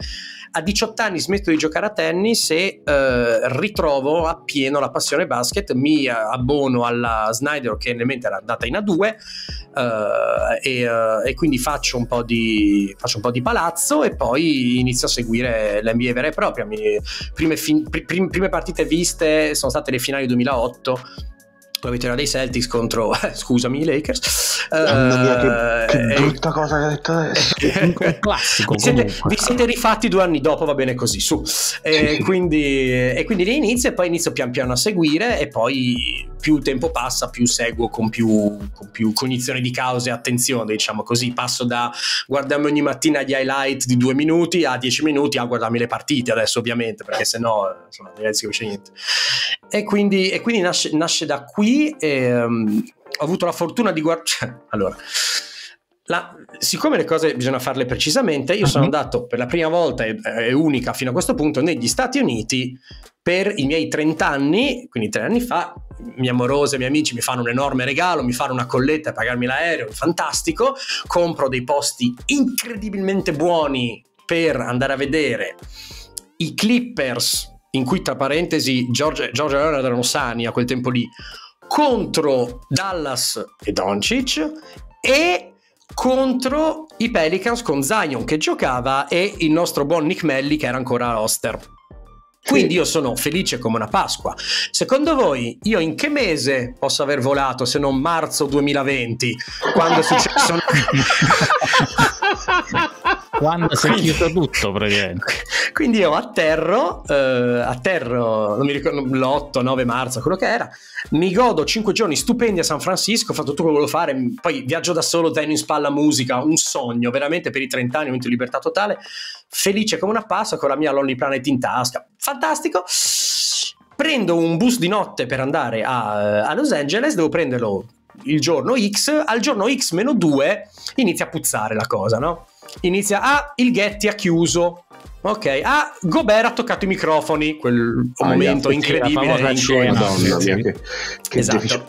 A 18 anni smetto di giocare a tennis e ritrovo appieno la passione basket, mi abbono alla Snaidero che nel mente era andata in A2 e quindi faccio un po' di palazzo e poi inizio a seguire l'NBA vera e propria. Prime partite viste sono state le finali 2008 con la vittoria dei Celtics contro i Lakers. Che brutta cosa che hai detto adesso. Classico. Vi siete rifatti 2 anni dopo, va bene così, su. Quindi inizio e poi inizio pian piano a seguire e poi più il tempo passa più seguo con più cognizione di causa e attenzione, diciamo così. Passo da guardarmi ogni mattina gli highlight di 2 minuti a 10 minuti a guardarmi le partite adesso, ovviamente, perché sennò non c'è niente. E quindi nasce da qui e ho avuto la fortuna di guardare. Allora, siccome le cose bisogna farle precisamente, io sono andato per la prima volta e unica fino a questo punto negli Stati Uniti per i miei 30 anni, quindi 3 anni fa. Mia amorosa e miei amici mi fanno un enorme regalo, mi fanno una colletta a pagarmi l'aereo, fantastico. Compro dei posti incredibilmente buoni per andare a vedere i Clippers, in cui tra parentesi George e Leonard erano sani a quel tempo lì, contro Dallas e Dončić e contro i Pelicans con Zion che giocava e il nostro buon Nick Melli che era ancora a roster. Quindi io sono felice come una Pasqua. Secondo voi io in che mese posso aver volato se non marzo 2020, quando è successo quando si è chiuso tutto praticamente? Quindi io atterro, non mi ricordo, l'8-9 marzo, quello che era, mi godo 5 giorni stupendi a San Francisco, ho fatto tutto quello che volevo fare, poi viaggio da solo, tennis, in spalla, musica, un sogno, veramente per i 30 anni, un momento di libertà totale, felice come una passa con la mia Lonely Planet in tasca, fantastico. Prendo un bus di notte per andare a Los Angeles, devo prenderlo il giorno X, al giorno X-2 inizia a puzzare la cosa, no? Il Getty ha chiuso, ok, Gobert ha toccato i microfoni, quel momento incredibile, la Scena, Madonna mia, che esatto.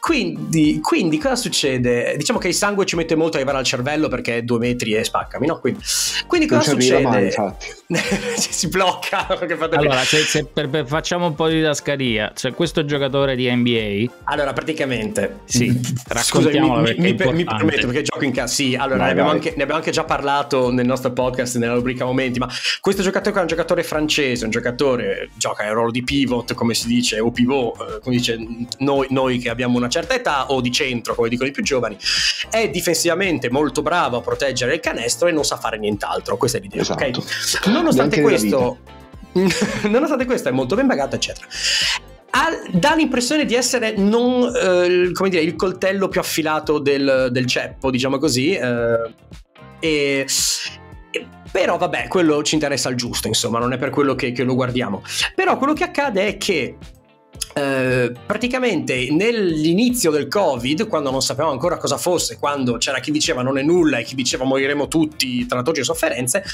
Quindi cosa succede? Diciamo che il sangue ci mette molto a arrivare al cervello perché è 2 metri e spaccami, no? Quindi cosa succede? Mai, si blocca. Allora se facciamo un po' di dascaria, c'è questo giocatore di NBA, allora praticamente sì, raccontiamolo. Mi permetto perché gioco in casa, sì, allora ne abbiamo anche già parlato nel nostro podcast, nella rubrica momenti, ma questo giocatore qua è un giocatore francese, un giocatore gioca il ruolo di pivot, come si dice, o pivot, come dice noi che abbiamo una certa età, o di centro, come dicono i più giovani. È difensivamente molto bravo a proteggere il canestro e non sa fare nient'altro, questa è l'idea, esatto. Okay? Nonostante questo è molto ben pagato, eccetera. Dà l'impressione di essere non come dire, il coltello più affilato del ceppo, diciamo così, però vabbè, quello ci interessa al giusto, insomma, non è per quello che lo guardiamo. Però quello che accade è che praticamente nell'inizio del Covid, quando non sapevamo ancora cosa fosse, quando c'era chi diceva non è nulla e chi diceva moriremo tutti tra torture e sofferenze,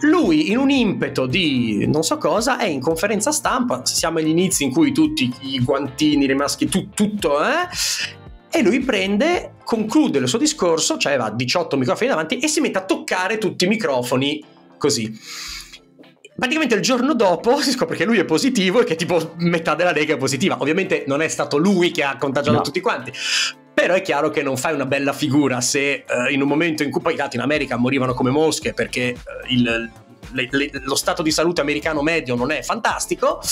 lui in un impeto di non so cosa è in conferenza stampa, siamo agli inizi in cui tutti i guantini, le maschere, tutto e lui prende, conclude il suo discorso, cioè va 18 microfoni davanti e si mette a toccare tutti i microfoni così. Praticamente il giorno dopo si scopre che lui è positivo e che tipo metà della Lega è positiva. Ovviamente non è stato lui che ha contagiato tutti quanti, però è chiaro che non fai una bella figura se in un momento in cui poi i dati in America morivano come mosche perché lo stato di salute americano medio non è fantastico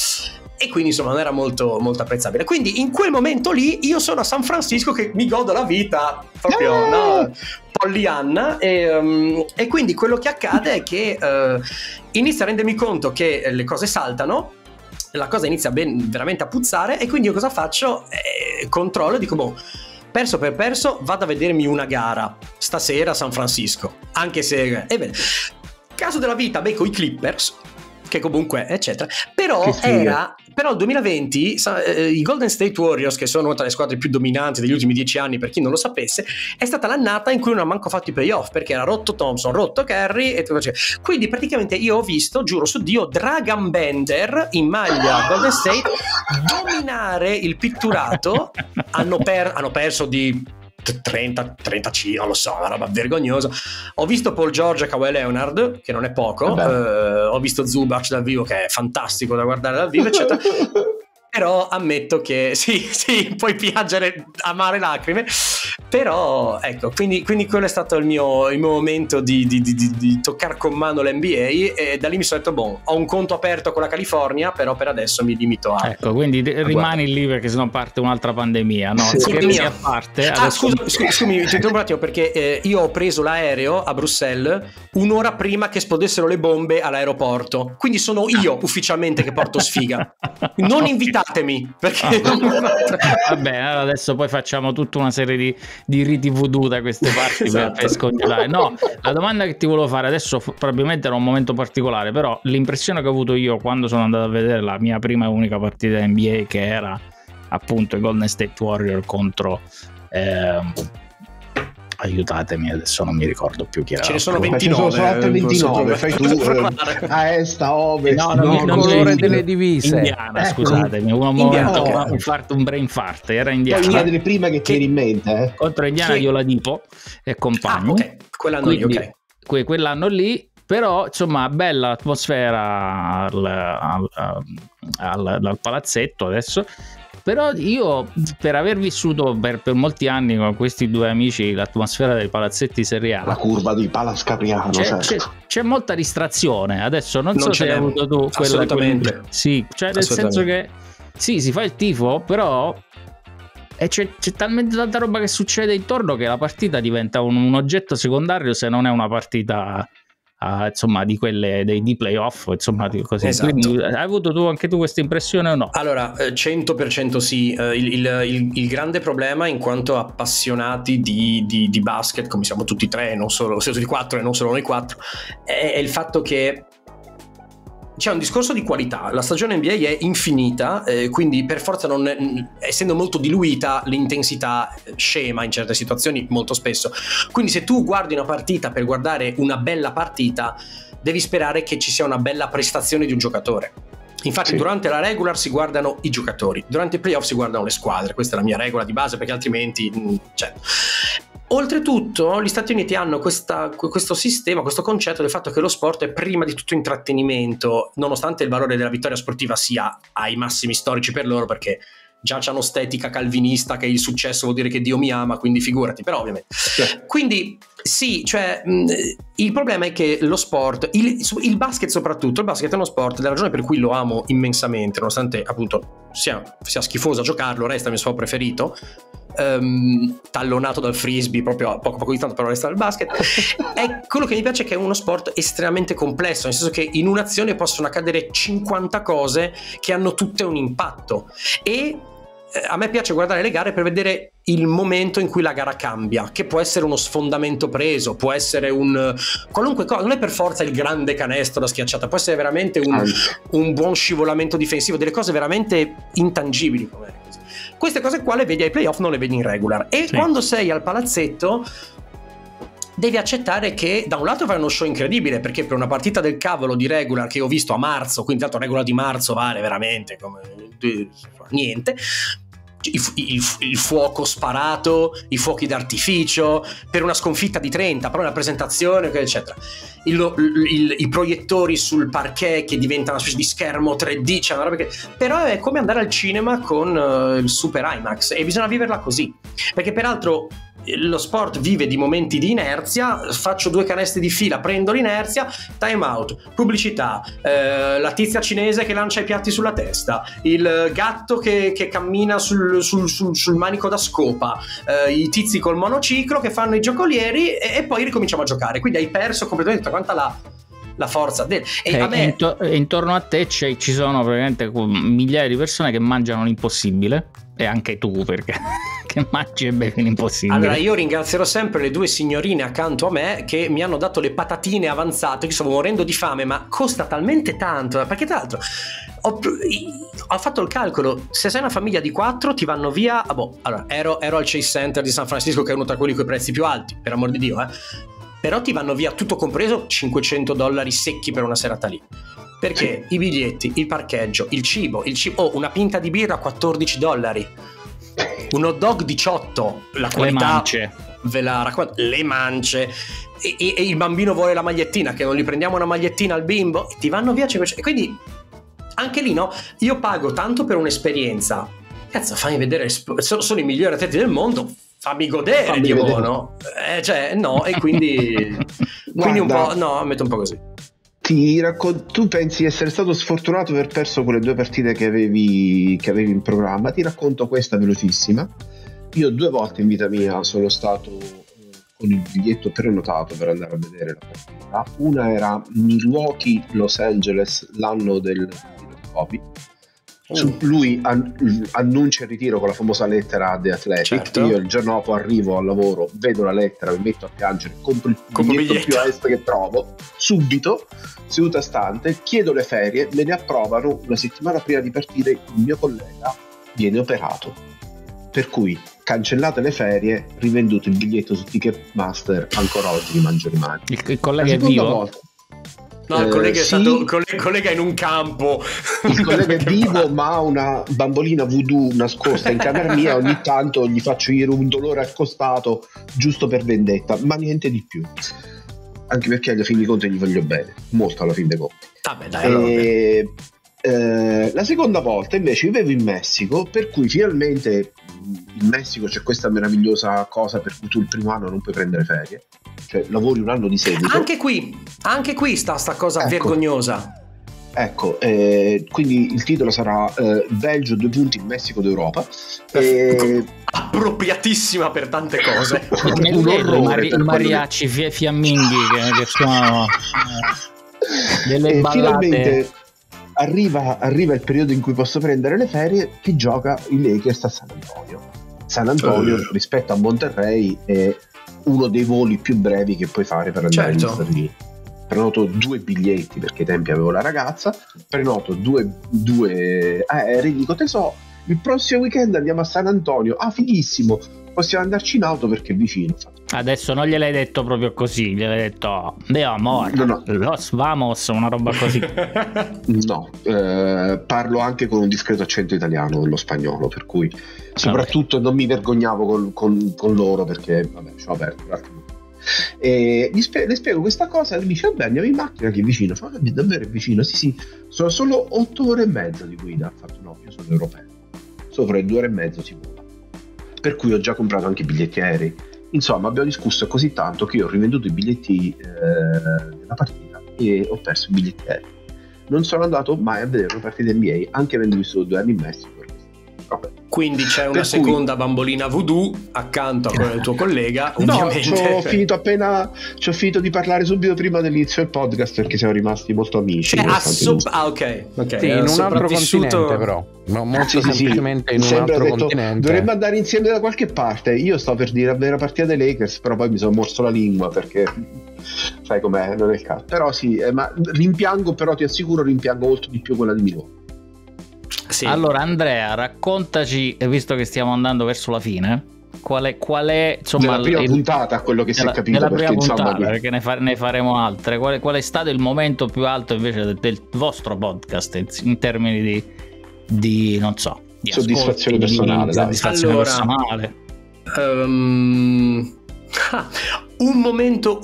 e quindi insomma non era molto, molto apprezzabile. Quindi in quel momento lì io sono a San Francisco che mi godo la vita proprio Pollyanna e quindi quello che accade è che inizio a rendermi conto che le cose saltano, la cosa inizia veramente a puzzare e quindi io cosa faccio? Controllo e dico perso, vado a vedermi una gara stasera a San Francisco, anche se caso della vita becco i Clippers che comunque eccetera, però era, però il 2020 i Golden State Warriors, che sono tra le squadre più dominanti degli ultimi 10 anni, per chi non lo sapesse, è stata l'annata in cui non ha manco fatto i playoff, perché era rotto Thompson, rotto Curry e tutto così. Quindi praticamente io ho visto, giuro su Dio, Dragan Bender in maglia Golden State dominare il pitturato. Hanno perso di 30-35, non lo so, una roba vergognosa. Ho visto Paul George e Kawhi Leonard, che non è poco, ho visto Zubac dal vivo, che è fantastico da guardare dal vivo eccetera. Però ammetto che sì, puoi piangere a mare lacrime, però ecco, quindi quello è stato il mio momento di toccare con mano l'NBA, e da lì mi sono detto boh, ho un conto aperto con la California, però per adesso mi limito a, ecco, quindi rimani lì, perché sennò parte un'altra pandemia, no? Scherzi a parte, scusami, ti interrompo un attimo, perché io ho preso l'aereo a Bruxelles un'ora prima che esplodessero le bombe all'aeroporto, quindi sono io ufficialmente che porto sfiga, non invitato. Perché vabbè, allora adesso poi facciamo tutta una serie di riti voodoo da queste parti, esatto, per scongelare. No, la domanda che ti volevo fare adesso probabilmente era un momento particolare, però l'impressione che ho avuto io quando sono andato a vedere la mia prima e unica partita NBA, che era appunto i Golden State Warriors contro aiutatemi, adesso non mi ricordo più chi era. Ce ne sono 29. Ce ne sono 29, fai tu a est, a ovest, no, il colore delle divise. Indiana, scusatemi, un momento che un brain fart, era Indiana. Poi una delle prime che ti viene in mente, contro Indiana, io la dipo e compagno. Okay. Quell'anno lì, ok. Quell'anno lì, però insomma, bella atmosfera al palazzetto adesso. Però io, per aver vissuto per molti anni con questi due amici l'atmosfera dei palazzetti Serie A, la curva di Palascapriano, c'è molta distrazione adesso, non so se hai avuto tu quella, sì, cioè nel senso che sì, si fa il tifo, però e c'è talmente tanta roba che succede intorno che la partita diventa un oggetto secondario, se non è una partita insomma di quelle di playoff, insomma così. Esatto. Quindi, hai avuto anche tu questa impressione o no? Allora 100% sì, il grande problema in quanto appassionati di basket, come siamo tutti e tre, non solo siamo tutti quattro e non solo noi quattro, è il fatto che c'è un discorso di qualità. La stagione NBA è infinita, quindi per forza, essendo molto diluita, l'intensità scema in certe situazioni molto spesso. Quindi se tu guardi una partita per guardare una bella partita, devi sperare che ci sia una bella prestazione di un giocatore. Infatti sì, durante la regular si guardano i giocatori, durante i playoff si guardano le squadre. Questa è la mia regola di base, perché altrimenti... Oltretutto gli Stati Uniti hanno questo sistema, questo concetto del fatto che lo sport è prima di tutto intrattenimento, nonostante il valore della vittoria sportiva sia ai massimi storici per loro, perché già c'hanno stetica calvinista che il successo vuol dire che Dio mi ama, quindi figurati, però ovviamente. Sì. Quindi sì, cioè il problema è che lo sport, il basket soprattutto, il basket è uno sport, la ragione per cui lo amo immensamente, nonostante appunto sia schifoso a giocarlo, resta il mio sport preferito. Tallonato dal frisbee proprio poco di tanto, però resta il basket. È quello che mi piace, che è uno sport estremamente complesso, nel senso che in un'azione possono accadere 50 cose che hanno tutte un impatto, e a me piace guardare le gare per vedere il momento in cui la gara cambia, che può essere uno sfondamento preso, può essere un qualunque cosa, non è per forza il grande canestro da schiacciata, può essere veramente un buon scivolamento difensivo, delle cose veramente intangibili come queste cose qua le vedi ai playoff, non le vedi in regular. E sì, quando sei al palazzetto devi accettare che da un lato fai uno show incredibile, perché per una partita del cavolo di regular che ho visto a marzo, quindi tanto regular di marzo vale veramente come niente, il fuoco sparato, i fuochi d'artificio, per una sconfitta di 30, però una presentazione eccetera, i proiettori sul parquet che diventa una specie di schermo 3D, cioè una roba che... però è come andare al cinema con il super IMAX, e bisogna viverla così, perché peraltro lo sport vive di momenti di inerzia. Faccio due canestri di fila, prendo l'inerzia, time out, pubblicità, la tizia cinese che lancia i piatti sulla testa, il gatto che cammina sul manico da scopa, i tizi col monociclo che fanno i giocolieri, e poi ricominciamo a giocare. Quindi hai perso completamente tutta quanta la forza del... e a me... intorno a te ci sono praticamente migliaia di persone che mangiano l'impossibile, e anche tu, perché che mangi e bevi l'impossibile. Allora io ringrazierò sempre le due signorine accanto a me che mi hanno dato le patatine avanzate, che stavo morendo di fame, ma costa talmente tanto, perché tra l'altro ho fatto il calcolo, se sei una famiglia di 4 ti vanno via, allora ero al Chase Center di San Francisco, che è uno tra quelli con i prezzi più alti, per amor di Dio, però ti vanno via tutto compreso $500 secchi per una serata lì, perché sì, i biglietti, il parcheggio, il cibo, una pinta di birra $14, un hot dog $18, la qualità ve la racconto, le mance, e il bambino vuole la magliettina, che non gli prendiamo una magliettina al bimbo, e ti vanno via $500. E quindi anche lì, no, io pago tanto per un'esperienza, cazzo, fammi vedere, sono i migliori atleti del mondo, fammi godere, e quindi quindi un po', no, metto un po' così. Tu pensi di essere stato sfortunato per aver perso quelle due partite che avevi in programma? Ti racconto questa velocissima. Io 2 volte in vita mia sono stato con il biglietto prenotato per andare a vedere la partita. Una era Milwaukee Los Angeles l'anno del Kobe. Lui annuncia il ritiro con la famosa lettera The Athletic. Certo. Io il giorno dopo arrivo al lavoro, vedo la lettera, mi metto a piangere, compro il biglietto più a est che trovo subito, seduta stante, chiedo le ferie, me le approvano. Una settimana prima di partire il mio collega viene operato, per cui cancellate le ferie, rivenduto il biglietto su Ticketmaster, ancora oggi mi mangio le mani. Il collega è vivo? Volta, no, il collega è stato collega in un campo. Il collega è vivo, ma ha una bambolina voodoo nascosta in camera mia. Ogni tanto gli faccio io un dolore al costato, giusto per vendetta, ma niente di più. Anche perché alla fine dei conti gli voglio bene, molto alla fine dei conti. Vabbè, dai, la seconda volta invece vivevo in Messico, per cui finalmente in Messico c'è questa meravigliosa cosa per cui tu il primo anno non puoi prendere ferie, cioè lavori un anno di seguito. Anche qui sta cosa, ecco, vergognosa. Ecco, quindi il titolo sarà Belgio 2 punti in Messico d'Europa, appropriatissima per tante cose. Il mariachi, fiamminghi che sono delle ballate. Finalmente arriva il periodo in cui posso prendere le ferie, che gioca i Lakers a San Antonio. Rispetto a Monterrey è uno dei voli più brevi che puoi fare per andare, certo, lì. Prenoto 2 biglietti perché ai tempi avevo la ragazza, prenoto due aerei, dico tesò, il prossimo weekend andiamo a San Antonio, fighissimo, possiamo andarci in auto perché è vicino. Adesso non gliel'hai detto proprio così, gliel'hai detto de amor, no. Los vamos, una roba così. No, parlo anche con un discreto accento italiano, lo spagnolo, per cui soprattutto non mi vergognavo con loro, perché vabbè, ci ho aperto un attimo. E le spiego questa cosa e lui dice vabbè, andiamo in macchina che è vicino. Fa davvero vicino? Sì, sono solo 8 ore e mezza di guida. Ha fatto no, io sono europeo, sopra le 2 ore e mezzo si vola, per cui ho già comprato anche i biglietti aerei. Insomma, abbiamo discusso così tanto che io ho rivenduto i biglietti della partita e ho perso i biglietti aerei. Non sono andato mai a vedere una partita NBA, anche avendo vissuto 2 anni in Messico. Quindi c'è una seconda bambolina voodoo accanto a quella del tuo collega, ovviamente. No, ci ho finito di parlare subito prima dell'inizio del podcast, perché siamo rimasti molto amici. Ok. Sì, in un altro continente, però. No, molto semplicemente in un altro continente. Dovremmo andare insieme da qualche parte. Io sto per dire a vera partita dei Lakers, però poi mi sono morso la lingua perché sai com'è, non è il caso. Però sì, ma rimpiango, però ti assicuro rimpiango molto di più quella di Milano. Sì. Allora Andrea, raccontaci, visto che stiamo andando verso la fine, qual è insomma la prima puntata, quello che si è capito, perché, prima insomma, puntata, perché ne faremo altre. Qual è stato il momento più alto invece del vostro podcast in termini di non so, di soddisfazione ascolti, personale, di soddisfazione personale. È un momento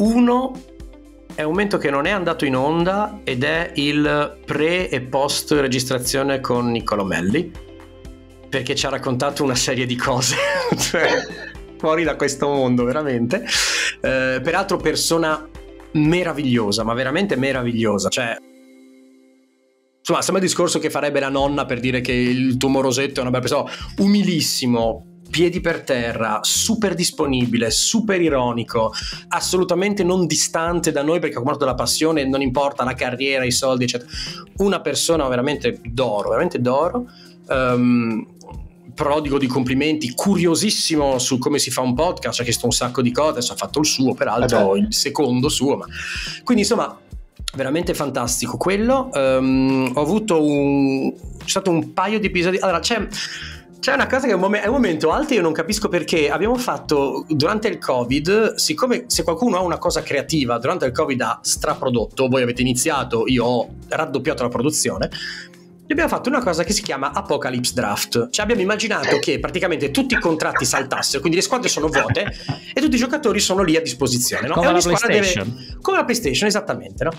che non è andato in onda ed è il pre e post registrazione con Niccolò Melli, perché ci ha raccontato una serie di cose fuori da questo mondo, veramente, peraltro persona meravigliosa, ma veramente meravigliosa, cioè insomma sembra il discorso che farebbe la nonna per dire che il tuo morosetto è una bella persona. Umilissimo, piedi per terra, super disponibile, super ironico, assolutamente non distante da noi, perché ha comprato la passione, non importa la carriera, i soldi eccetera, una persona veramente d'oro, prodigo di complimenti, curiosissimo su come si fa un podcast, ci ha chiesto un sacco di cose, ci ha fatto il suo, peraltro il secondo suo, ma... quindi insomma veramente fantastico quello. Ho avuto c'è stato un paio di episodi, allora c'è una cosa che è un momento alto, io non capisco perché abbiamo fatto durante il Covid, siccome se qualcuno ha una cosa creativa durante il Covid ha straprodotto, voi avete iniziato, io ho raddoppiato la produzione, abbiamo fatto una cosa che si chiama Apocalypse Draft, cioè abbiamo immaginato che praticamente tutti i contratti saltassero, quindi le squadre sono vuote e tutti i giocatori sono lì a disposizione, no? Come la PlayStation come la PlayStation, esattamente, no?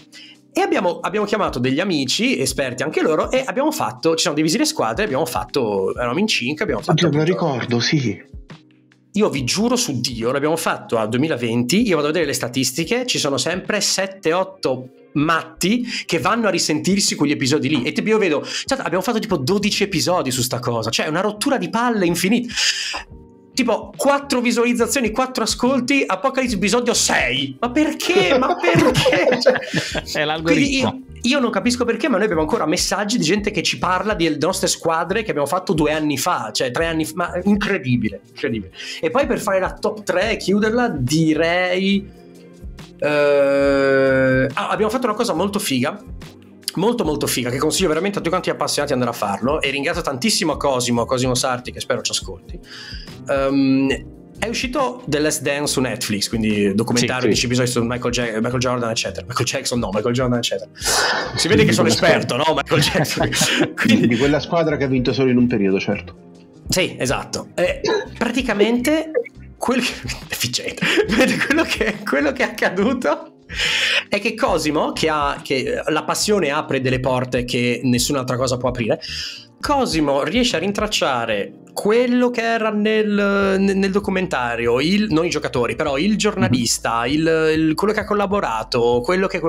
E abbiamo chiamato degli amici esperti anche loro e abbiamo fatto, ci siamo divisi le squadre, eravamo in 5, abbiamo fatto, oddio, me lo ricordo, sì, io vi giuro su Dio, l'abbiamo fatto a 2020, io vado a vedere le statistiche, ci sono sempre 7-8 matti che vanno a risentirsi quegli episodi lì, e tipo io vedo, certo, abbiamo fatto tipo 12 episodi su sta cosa, cioè una rottura di palle infinita, tipo 4 visualizzazioni, 4 ascolti, Apocalypse episodio 6, ma perché cioè, è l'algoritmo. Io non capisco perché, ma noi abbiamo ancora messaggi di gente che ci parla delle nostre squadre che abbiamo fatto 2 anni fa, cioè 3 anni fa, ma incredibile. E poi per fare la top 3 e chiuderla direi abbiamo fatto una cosa molto figa, molto figa, che consiglio veramente a tutti quanti gli appassionati di andare a farlo, e ringrazio tantissimo Cosimo Sarti, che spero ci ascolti. È uscito The Last Dance su Netflix, quindi documentario, 10 episodi su Michael Jordan, eccetera. Michael Jordan, eccetera. Si vede che sono esperto, no? Michael Jackson. Quindi di quella squadra che ha vinto solo in un periodo, certo. Sì, esatto. Praticamente quello che è accaduto è che Cosimo, che la passione apre delle porte che nessun'altra cosa può aprire, Cosimo riesce a rintracciare quello che era nel documentario, non i giocatori, però il giornalista, quello che ha collaborato, quello che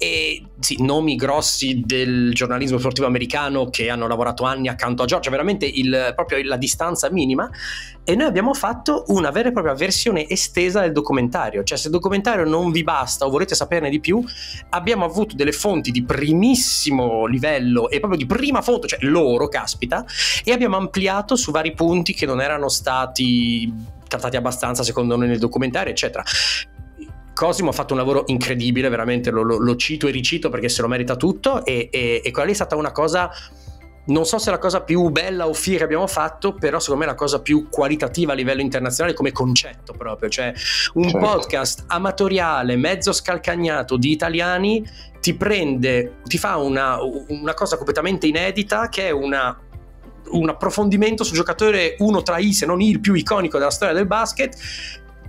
e sì, nomi grossi del giornalismo sportivo americano che hanno lavorato anni accanto a Giorgio, veramente proprio la distanza minima, e noi abbiamo fatto una vera e propria versione estesa del documentario, cioè se il documentario non vi basta o volete saperne di più, abbiamo avuto delle fonti di primissimo livello e proprio di prima foto, cioè loro, caspita, e abbiamo ampliato su vari punti che non erano stati trattati abbastanza secondo noi nel documentario, eccetera. Cosimo ha fatto un lavoro incredibile, veramente lo cito e ricito perché se lo merita tutto, e quella lì è stata una cosa, non so se è la cosa più bella o fiera che abbiamo fatto, però secondo me è la cosa più qualitativa a livello internazionale come concetto proprio, cioè un podcast amatoriale, mezzo scalcagnato di italiani, ti fa una cosa completamente inedita, che è un approfondimento sul giocatore, uno tra i, se non il più iconico della storia del basket,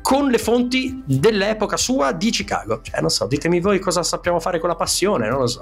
con le fonti dell'epoca sua di Chicago, cioè non so, ditemi voi cosa sappiamo fare con la passione, non lo so.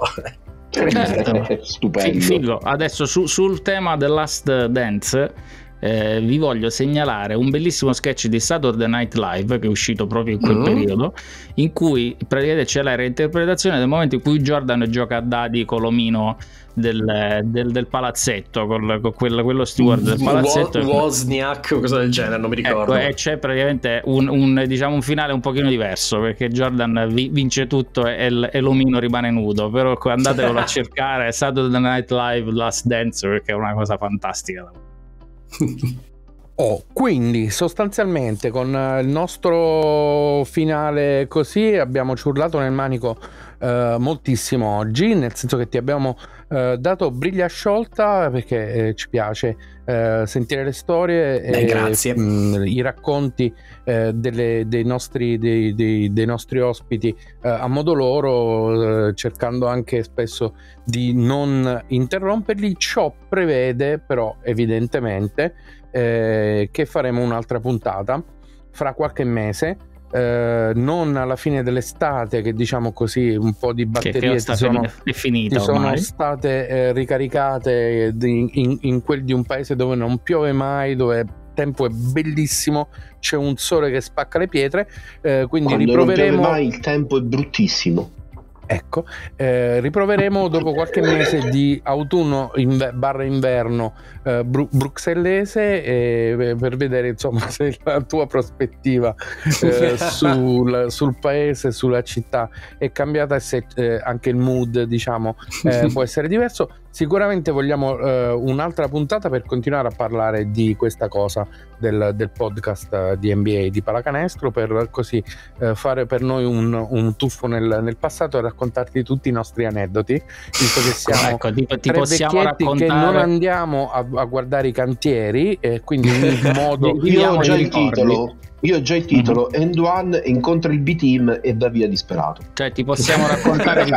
Stupendo. Figo. Adesso sul tema del Last Dance vi voglio segnalare un bellissimo sketch di Saturday Night Live che è uscito proprio in quel periodo, in cui praticamente c'è la reinterpretazione del momento in cui Jordan gioca a dadi con l'omino del palazzetto, con quello steward del palazzetto, Wozniak o cosa del genere, non mi ricordo, ecco, e c'è praticamente un finale un pochino diverso perché Jordan vince tutto e l'omino rimane nudo, però andatevelo a cercare, Saturday Night Live Last Dance, perché è una cosa fantastica. Quindi sostanzialmente con il nostro finale così abbiamo ciurlato nel manico moltissimo oggi, nel senso che ti abbiamo dato briglia sciolta perché ci piace sentire le storie i racconti dei nostri ospiti a modo loro, cercando anche spesso di non interromperli. Ciò prevede però evidentemente che faremo un'altra puntata fra qualche mese, non alla fine dell'estate, che diciamo così un po' di batterie sono state ricaricate in quel di un paese dove non piove mai, dove tempo è bellissimo, c'è un sole che spacca le pietre, quindi quando riproveremo, non piove mai, il tempo è bruttissimo, ecco, riproveremo dopo qualche mese di autunno inverno bruxellese, per vedere insomma se la tua prospettiva sul paese, sulla città è cambiata, e se anche il mood diciamo può essere diverso. Sicuramente vogliamo un'altra puntata per continuare a parlare di questa cosa del podcast di NBA, di pallacanestro, per così fare per noi un tuffo nel passato e raccontarti tutti i nostri aneddoti, visto che siamo ti tre vecchietti raccontare... che non andiamo a guardare i cantieri, e quindi in modo Io ho già il titolo, End One incontra il B-Team e va via disperato. Cioè ti possiamo raccontare di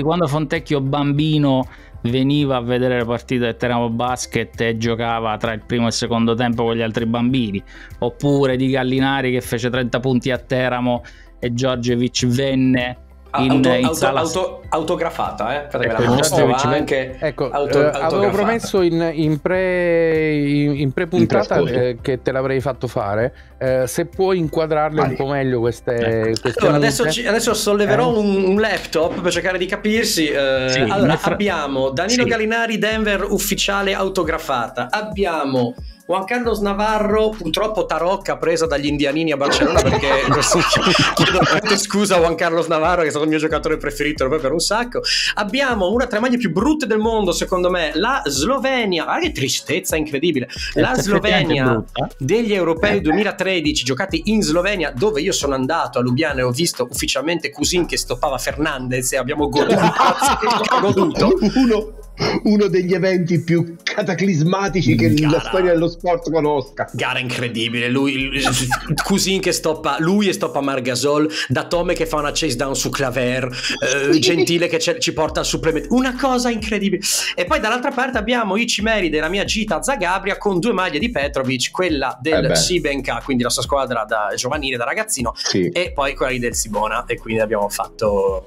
quando Fontecchio bambino veniva a vedere le partite del Teramo Basket e giocava tra il primo e il secondo tempo con gli altri bambini, oppure di Gallinari che fece 30 punti a Teramo e Đorđević venne autografata, avevo promesso in pre-puntata che te l'avrei fatto fare, se puoi inquadrarle un po' meglio queste allora, adesso solleverò un laptop per cercare di capirsi. Allora, abbiamo Danilo Gallinari, Denver, ufficiale autografata. Abbiamo Juan Carlos Navarro, purtroppo tarocca presa dagli indianini a Barcellona, perché chiedo scusa a Juan Carlos Navarro, che è stato il mio giocatore preferito proprio per un sacco. Abbiamo una tra le maglie più brutte del mondo, secondo me, la Slovenia. Che tristezza incredibile, la Slovenia degli europei 2013 giocati in Slovenia, dove io sono andato a Lubiana e ho visto ufficialmente Cusin che stoppava Fernandez e abbiamo goduto. Uno degli eventi più cataclismatici che la storia dello sport conosca. Gara incredibile, lui Cusin che stoppa lui e stoppa Margasol, Datome che fa una chase down su Claver, Gentile che ci porta al supplemento, una cosa incredibile. E poi dall'altra parte abbiamo i cimeri della mia gita a Zagabria con due maglie di Petrovic, quella del Šibenka, quindi la sua squadra da giovanile, da ragazzino, e poi quella del Simona, e quindi abbiamo fatto...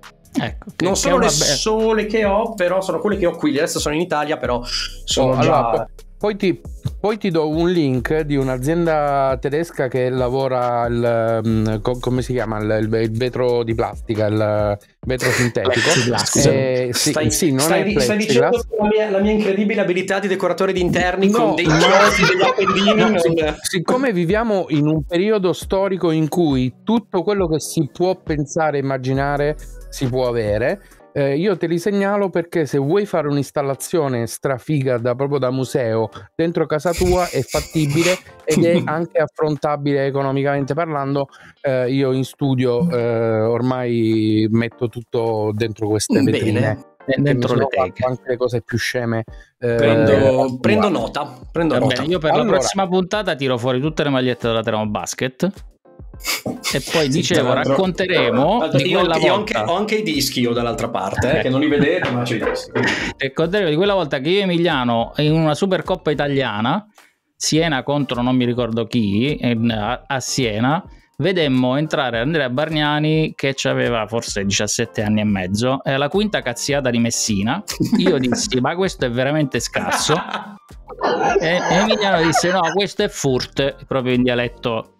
non sono le sole che ho, però sono quelle che ho qui. Le reste sono in Italia, però sono allora, poi ti do un link di un'azienda tedesca che lavora come si chiama il vetro di plastica, il vetro sintetico. Stai dicendo la mia incredibile abilità di decoratore di interni con dei chiodi, degli appendini. Siccome viviamo in un periodo storico in cui tutto quello che si può pensare e immaginare si può avere, io te li segnalo, perché se vuoi fare un'installazione strafiga proprio da museo dentro casa tua è fattibile ed è anche affrontabile economicamente parlando. Io in studio ormai metto tutto dentro queste vetrine, dentro le teche, anche le cose più sceme. Prendo nota. Io per la prossima puntata tiro fuori tutte le magliette della Teramo Basket. E poi dicevo, racconteremo di quella volta. Ho anche i dischi io dall'altra parte, che non li vedete, ma c'è i dischi. Racconteremo di quella volta che io e Emiliano in una Supercoppa italiana, Siena contro non mi ricordo chi, a Siena, vedemmo entrare Andrea Bargnani che aveva forse 17 anni e mezzo, alla quinta cazziata di Messina. Io dissi ma questo è veramente scarso, e Emiliano disse no, questo è furte, proprio in dialetto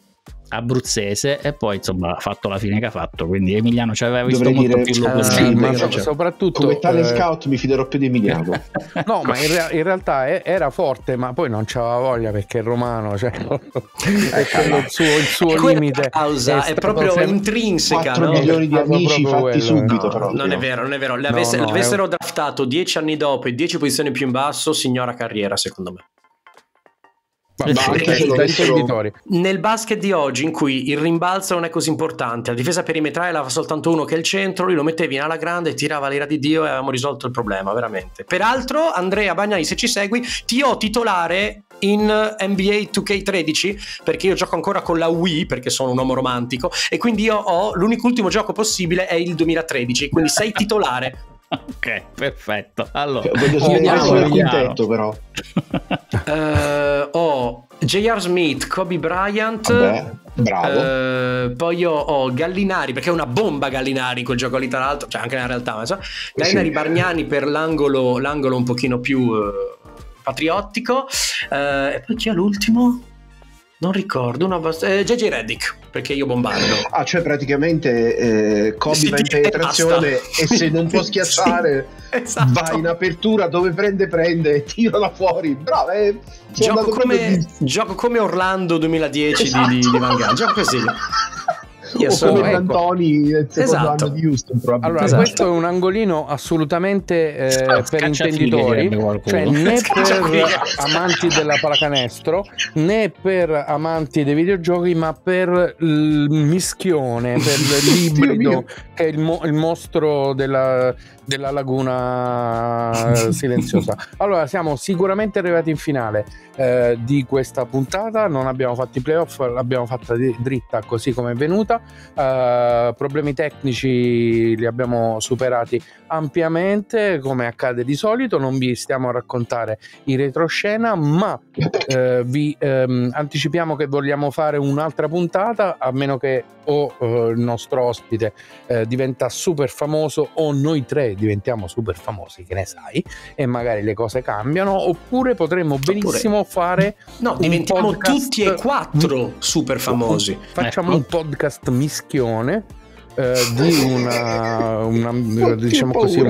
abruzzese, e poi insomma ha fatto la fine che ha fatto, quindi Emiliano ci aveva visto molto più lungo. Soprattutto come tale scout mi fiderò più di Emiliano. No, ma in realtà era forte, ma poi non c'aveva voglia perché è romano, cioè il suo limite è proprio intrinseca, 4 milioni di amici fatti quello, subito però. Non è vero, l'avessero draftato 10 anni dopo e 10 posizioni più in basso, signora carriera secondo me. Nel basket di oggi, in cui il rimbalzo non è così importante, la difesa perimetrale la fa soltanto uno che è il centro, lui lo metteva in ala grande, tirava l'ira di Dio e avevamo risolto il problema veramente. Peraltro Andrea Bargnani, se ci segui, ti ho titolare in NBA 2K13 perché io gioco ancora con la Wii, perché sono un uomo romantico, e quindi io ho l'unico ultimo gioco possibile è il 2013, quindi sei titolare. Ok, perfetto. Allora, voglio contento però. J.R. Smith, Kobe Bryant. Vabbè, bravo. Poi io ho Gallinari, perché è una bomba Gallinari in quel gioco lì tra l'altro, cioè anche nella realtà, ma Gallinari, Bargnani per l'angolo un pochino più patriottico. E poi chi è l'ultimo? Non ricordo, JJ Redick, perché io bombardo. Cioè praticamente Kobe va in penetrazione e se non può schiacciare esatto. Va in apertura, dove prende e tirala fuori. Bravo, gioco come Orlando 2010 esatto. di Van Gaal, gioco così. come D'Antoni nel secondo anno di Houston. Allora, questo è un angolino assolutamente per intenditori, cioè né per amanti della pallacanestro né per amanti dei videogiochi, ma per il mischione, per l'ibrido che è il mostro della laguna silenziosa. Allora, siamo sicuramente arrivati in finale di questa puntata. Non abbiamo fatto i playoff, l'abbiamo fatta dritta così come è venuta. Problemi tecnici li abbiamo superati ampiamente, come accade di solito. Non vi stiamo a raccontare in retroscena, ma vi anticipiamo che vogliamo fare un'altra puntata, a meno che o il nostro ospite diventa super famoso o noi tre diventiamo super famosi, che ne sai, e magari le cose cambiano, oppure potremmo benissimo fare diventiamo tutti e quattro super famosi. Facciamo un podcast mischione di una diciamo così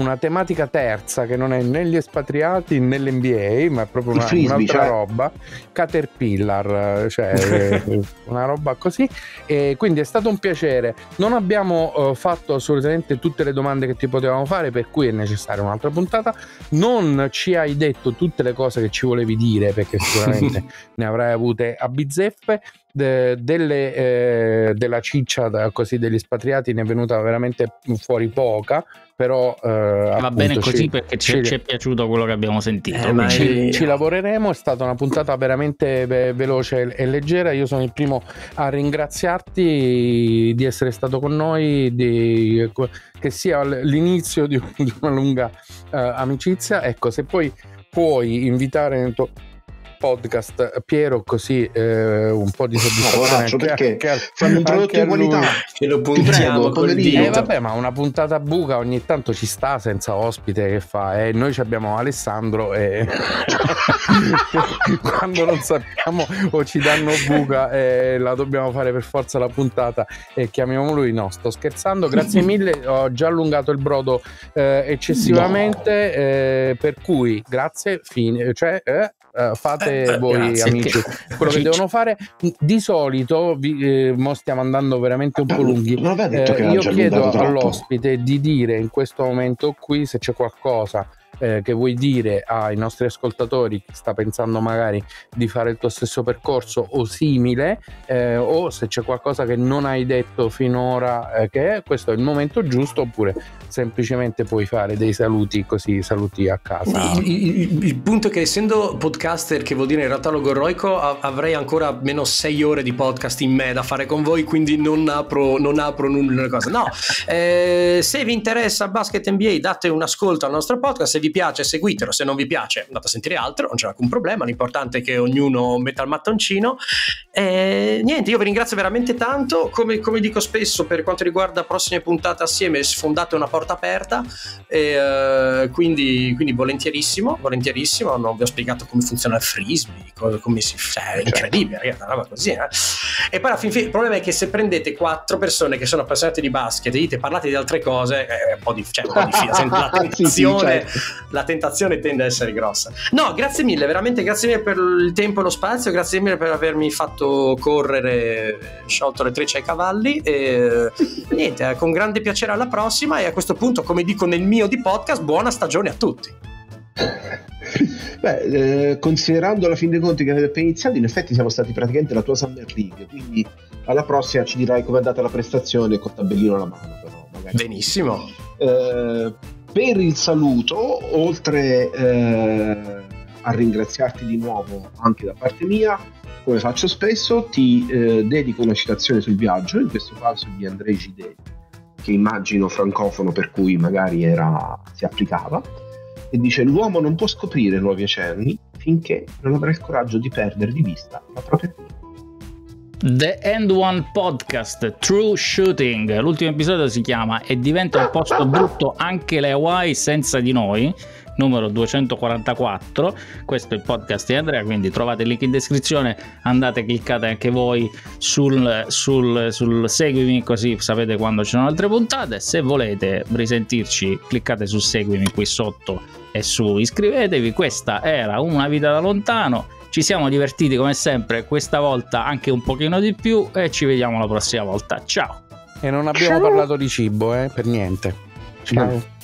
una tematica terza che non è né gli espatriati né l'NBA, ma è proprio un'altra roba, Caterpillar, cioè una roba così. E quindi è stato un piacere. Non abbiamo fatto assolutamente tutte le domande che ti potevamo fare, per cui è necessaria un'altra puntata. Non ci hai detto tutte le cose che ci volevi dire, perché sicuramente ne avrai avute a bizzeffe. Della ciccia così degli espatriati ne è venuta veramente fuori poca, però va bene così, perché ci è piaciuto quello che abbiamo sentito. Ci lavoreremo. È stata una puntata veramente veloce e leggera. Io sono il primo a ringraziarti di essere stato con noi, che sia l'inizio di una lunga amicizia. Ecco, se poi puoi invitare nel tuo podcast Piero, così un po' di soddisfazione anche a lui, ce lo puntiamo col dito. Vabbè, ma una puntata buca ogni tanto ci sta, senza ospite, che fa? Noi ci abbiamo Alessandro e quando non sappiamo o ci danno buca la dobbiamo fare per forza la puntata e chiamiamo lui. No, sto scherzando. Grazie mille, ho già allungato il brodo eccessivamente, per cui grazie, fine, cioè fate voi, grazie, amici, quello che devono fare. Di solito mo stiamo andando veramente un po' lunghi, io chiedo all'ospite di dire in questo momento qui se c'è qualcosa che vuoi dire ai nostri ascoltatori, che sta pensando magari di fare il tuo stesso percorso o simile, o se c'è qualcosa che non hai detto finora, che questo è il momento giusto, oppure semplicemente puoi fare dei saluti, così saluti a casa. Il punto è che, essendo podcaster, che vuol dire in realtà logorroico, avrei ancora almeno 6 ore di podcast in me da fare con voi, quindi non apro nulla. Se vi interessa Basket NBA, date un ascolto al nostro podcast. Se vi piace, seguitelo, se non vi piace andate a sentire altro, non c'è alcun problema, l'importante è che ognuno metta il mattoncino. E niente, io vi ringrazio veramente tanto, come dico spesso, per quanto riguarda prossime puntate assieme sfondate una porta aperta, e quindi volentierissimo. Non vi ho spiegato come funziona il frisbee, come si fa, è incredibile, ragazzi, una roba così, e poi alla fine il problema è che se prendete 4 persone che sono appassionate di basket e dite parlate di altre cose, è un po' difficile. La tentazione tende a essere grossa. No, grazie mille, veramente grazie mille per il tempo e lo spazio, grazie mille per avermi fatto correre, sciolto le trecce ai cavalli, e niente, con grande piacere alla prossima. E a questo punto, come dico nel mio di podcast, buona stagione a tutti. Considerando alla fine dei conti che avete appena iniziato, in effetti siamo stati praticamente la tua Summer League, quindi alla prossima ci dirai come è andata la prestazione con tabellino alla mano, però magari. Benissimo. Per il saluto, oltre a ringraziarti di nuovo anche da parte mia, come faccio spesso, ti dedico una citazione sul viaggio, in questo caso di André Gide, che immagino francofono, per cui magari si applicava, e dice: l'uomo non può scoprire nuovi oceani finché non avrà il coraggio di perdere di vista la propria vita. The End One Podcast, True Shooting, l'ultimo episodio si chiama "E diventa un posto brutto anche le Hawaii senza di noi", numero 244. Questo è il podcast di Andrea, quindi trovate il link in descrizione, andate, cliccate anche voi sul seguimi, così sapete quando ci sono altre puntate. Se volete risentirci, cliccate su seguimi qui sotto e su iscrivetevi. Questa era Una vita da lontano, Ci siamo divertiti come sempre, questa volta anche un pochino di più, e ci vediamo la prossima volta. Ciao. E non abbiamo parlato di cibo, per niente. Ciao.